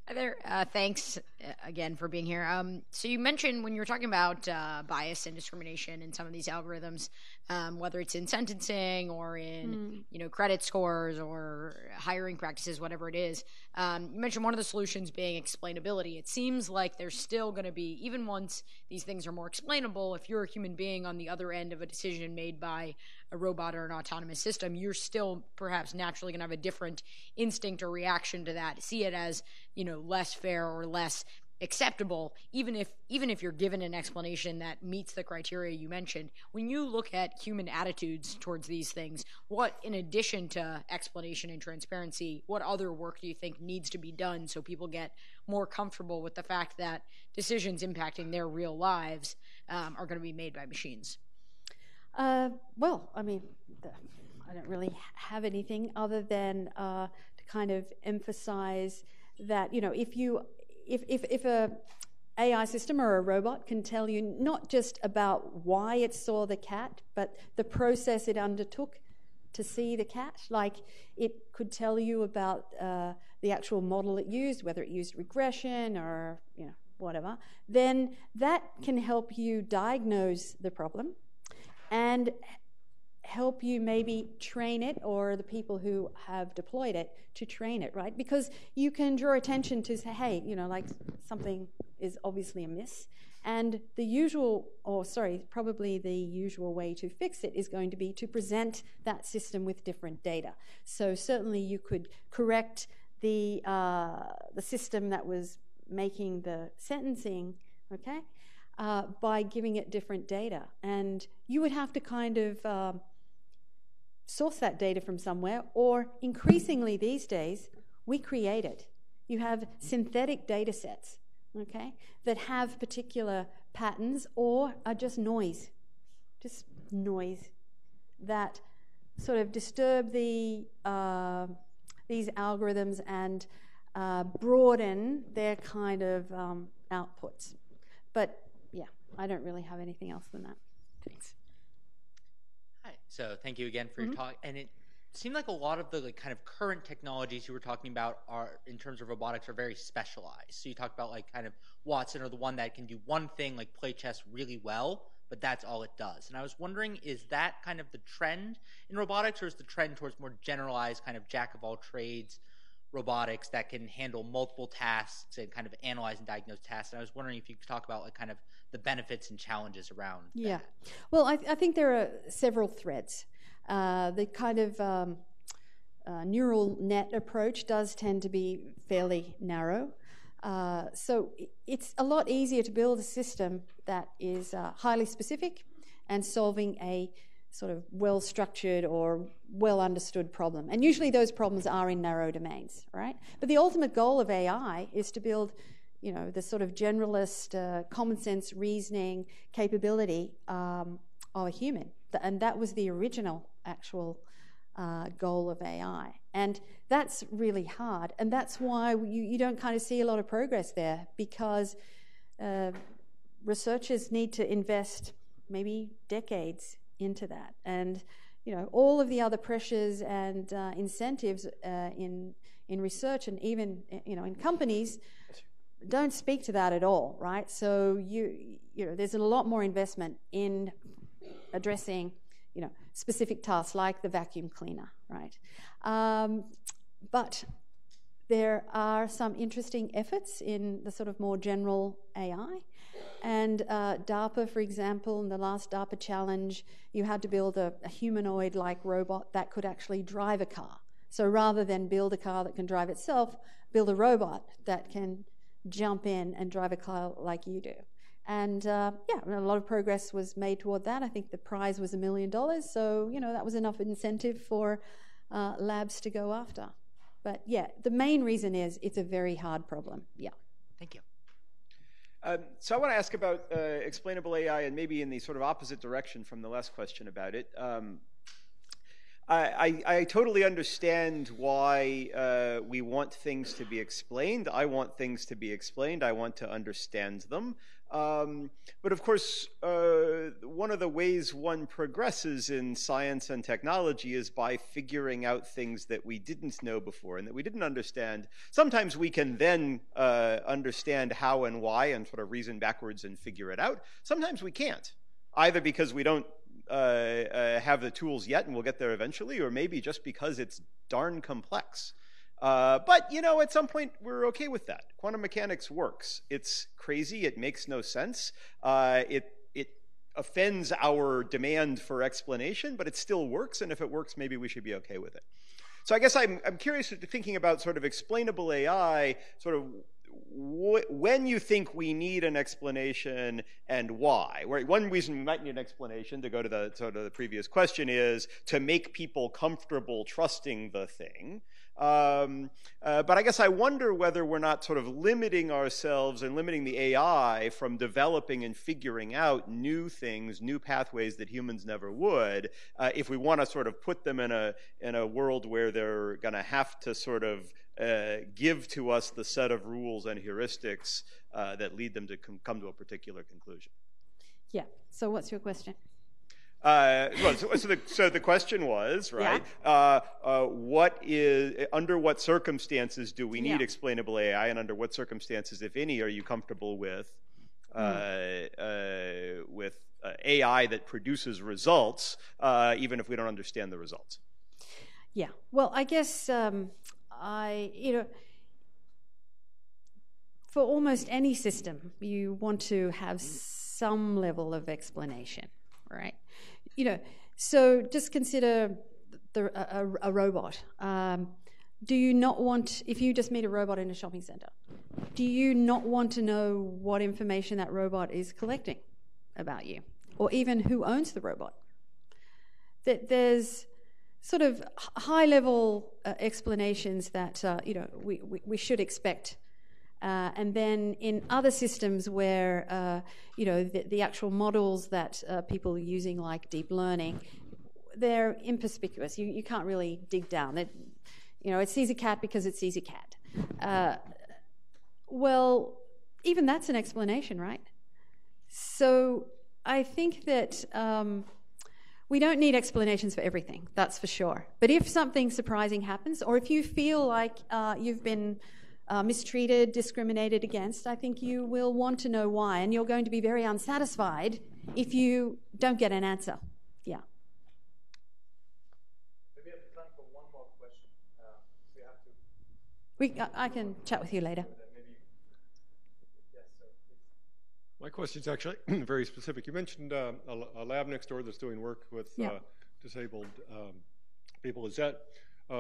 Hi there. Thanks again for being here. So you mentioned when you were talking about bias and discrimination in some of these algorithms, whether it's in sentencing or in credit scores or hiring practices, whatever it is, you mentioned one of the solutions being explainability. It seems like there's still going to be, even once these things are more explainable, if you're a human being on the other end of a decision made by a robot or an autonomous system, you're still perhaps naturally going to have a different instinct or reaction to that, see it as, less fair or less acceptable, even if you're given an explanation that meets the criteria you mentioned. When you look at human attitudes towards these things, what, in addition to explanation and transparency, what other work do you think needs to be done so people get more comfortable with the fact that decisions impacting their real lives are going to be made by machines? Well, I mean, I don't really have anything other than to kind of emphasize that, if a AI system or a robot can tell you not just about why it saw the cat, but the process it undertook to see the cat, like it could tell you about the actual model it used, whether it used regression or, whatever, then that can help you diagnose the problem and help you maybe train it, or the people who have deployed it to train it, right? Because you can draw attention to say, hey, something is obviously amiss. And probably the usual way to fix it is going to be to present that system with different data. So certainly you could correct the system that was making the sentencing, okay? By giving it different data. And you would have to kind of source that data from somewhere, or increasingly these days, we create it. You have synthetic data sets, okay, that have particular patterns or are just noise that sort of disturb these algorithms and broaden their kind of outputs. But I don't really have anything else than that. Thanks. Hi. So thank you again for your talk. And it seemed like a lot of the current technologies you were talking about are, in terms of robotics, are very specialized. So you talked about Watson, or the one that can do one thing, like play chess really well, but that's all it does. And I was wondering, is that kind of the trend in robotics, or is the trend towards more generalized kind of jack of all trades robotics that can handle multiple tasks and kind of analyze and diagnose tasks? And I was wondering if you could talk about the benefits and challenges around that. Yeah. Well, I think there are several threads. The kind of neural net approach does tend to be fairly narrow. So it's a lot easier to build a system that is highly specific and solving a sort of well-structured or well-understood problem. And usually those problems are in narrow domains, right? But the ultimate goal of AI is to build the sort of generalist, common sense reasoning capability of a human. And that was the original actual goal of AI. And that's really hard. And that's why you don't kind of see a lot of progress there, because researchers need to invest maybe decades into that. And, all of the other pressures and incentives in research and even, in companies don't speak to that at all, right? So there's a lot more investment in addressing, specific tasks like the vacuum cleaner, right? But there are some interesting efforts in the sort of more general AI, and DARPA, for example, in the last DARPA challenge, you had to build a humanoid-like robot that could actually drive a car. So rather than build a car that can drive itself, build a robot that can jump in and drive a car like you do. And a lot of progress was made toward that. I think the prize was $1 million. So, that was enough incentive for labs to go after. But yeah, the main reason is it's a very hard problem. Yeah. Thank you. So I want to ask about explainable AI, and maybe in the sort of opposite direction from the last question about it. I totally understand why we want things to be explained. I want things to be explained. I want to understand them. But of course, one of the ways one progresses in science and technology is by figuring out things that we didn't know before and that we didn't understand. Sometimes we can then understand how and why and sort of reason backwards and figure it out. Sometimes we can't, either because we don't have the tools yet, and we'll get there eventually, or maybe just because it's darn complex. But, you know, at some point, we're okay with that. Quantum mechanics works. It's crazy. It makes no sense. It offends our demand for explanation, but it still works, and if it works, maybe we should be okay with it. So I guess I'm curious thinking about sort of explainable AI, sort of when you think we need an explanation and why. One reason we might need an explanation, to go to the sort of the previous question, is to make people comfortable trusting the thing. But I guess I wonder whether we're not sort of limiting ourselves and limiting the AI from developing and figuring out new things, new pathways that humans never would, if we want to sort of put them in a world where they're going to have to sort of give to us the set of rules and heuristics that lead them to come to a particular conclusion. Yeah. So what's your question? So the question was, right? Yeah. Under what circumstances do we need explainable AI, and under what circumstances, if any, are you comfortable with AI that produces results, even if we don't understand the results? Yeah. Well, I guess. For almost any system, you want to have some level of explanation, right? You know, so just consider a robot. Do you not want, if you just meet a robot in a shopping center, do you not want to know what information that robot is collecting about you, or even who owns the robot? There's sort of high-level explanations that we should expect, and then in other systems where the actual models that people are using, like deep learning, they're inconspicuous. You can't really dig down. It sees a cat because it sees a cat. Well, even that's an explanation, right? So I think that. We don't need explanations for everything, that's for sure. But if something surprising happens, or if you feel like you've been mistreated, discriminated against, I think you will want to know why, and you're going to be very unsatisfied if you don't get an answer. Yeah. Maybe I have time for one more question. I can chat with you later. My question's actually very specific. You mentioned a lab next door that's doing work with disabled people. Is that,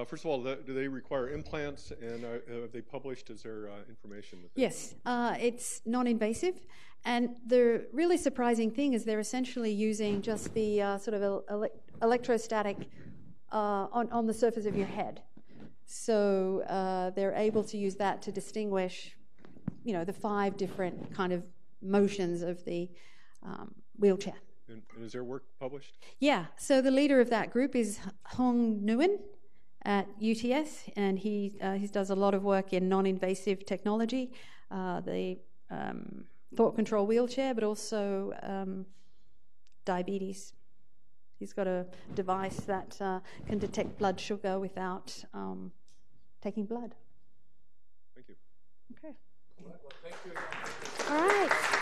first of all, do they require implants, and have they published? Is there information? Yes, it's non-invasive. And the really surprising thing is they're essentially using just the sort of electrostatic on the surface of your head. So they're able to use that to distinguish, the 5 different kind of motions of the wheelchair. And is their work published? Yeah, so the leader of that group is Hong Nguyen at UTS, and he does a lot of work in non-invasive technology, the thought control wheelchair, but also diabetes. He's got a device that can detect blood sugar without taking blood. Thank you. Okay. Well, thank you. All right.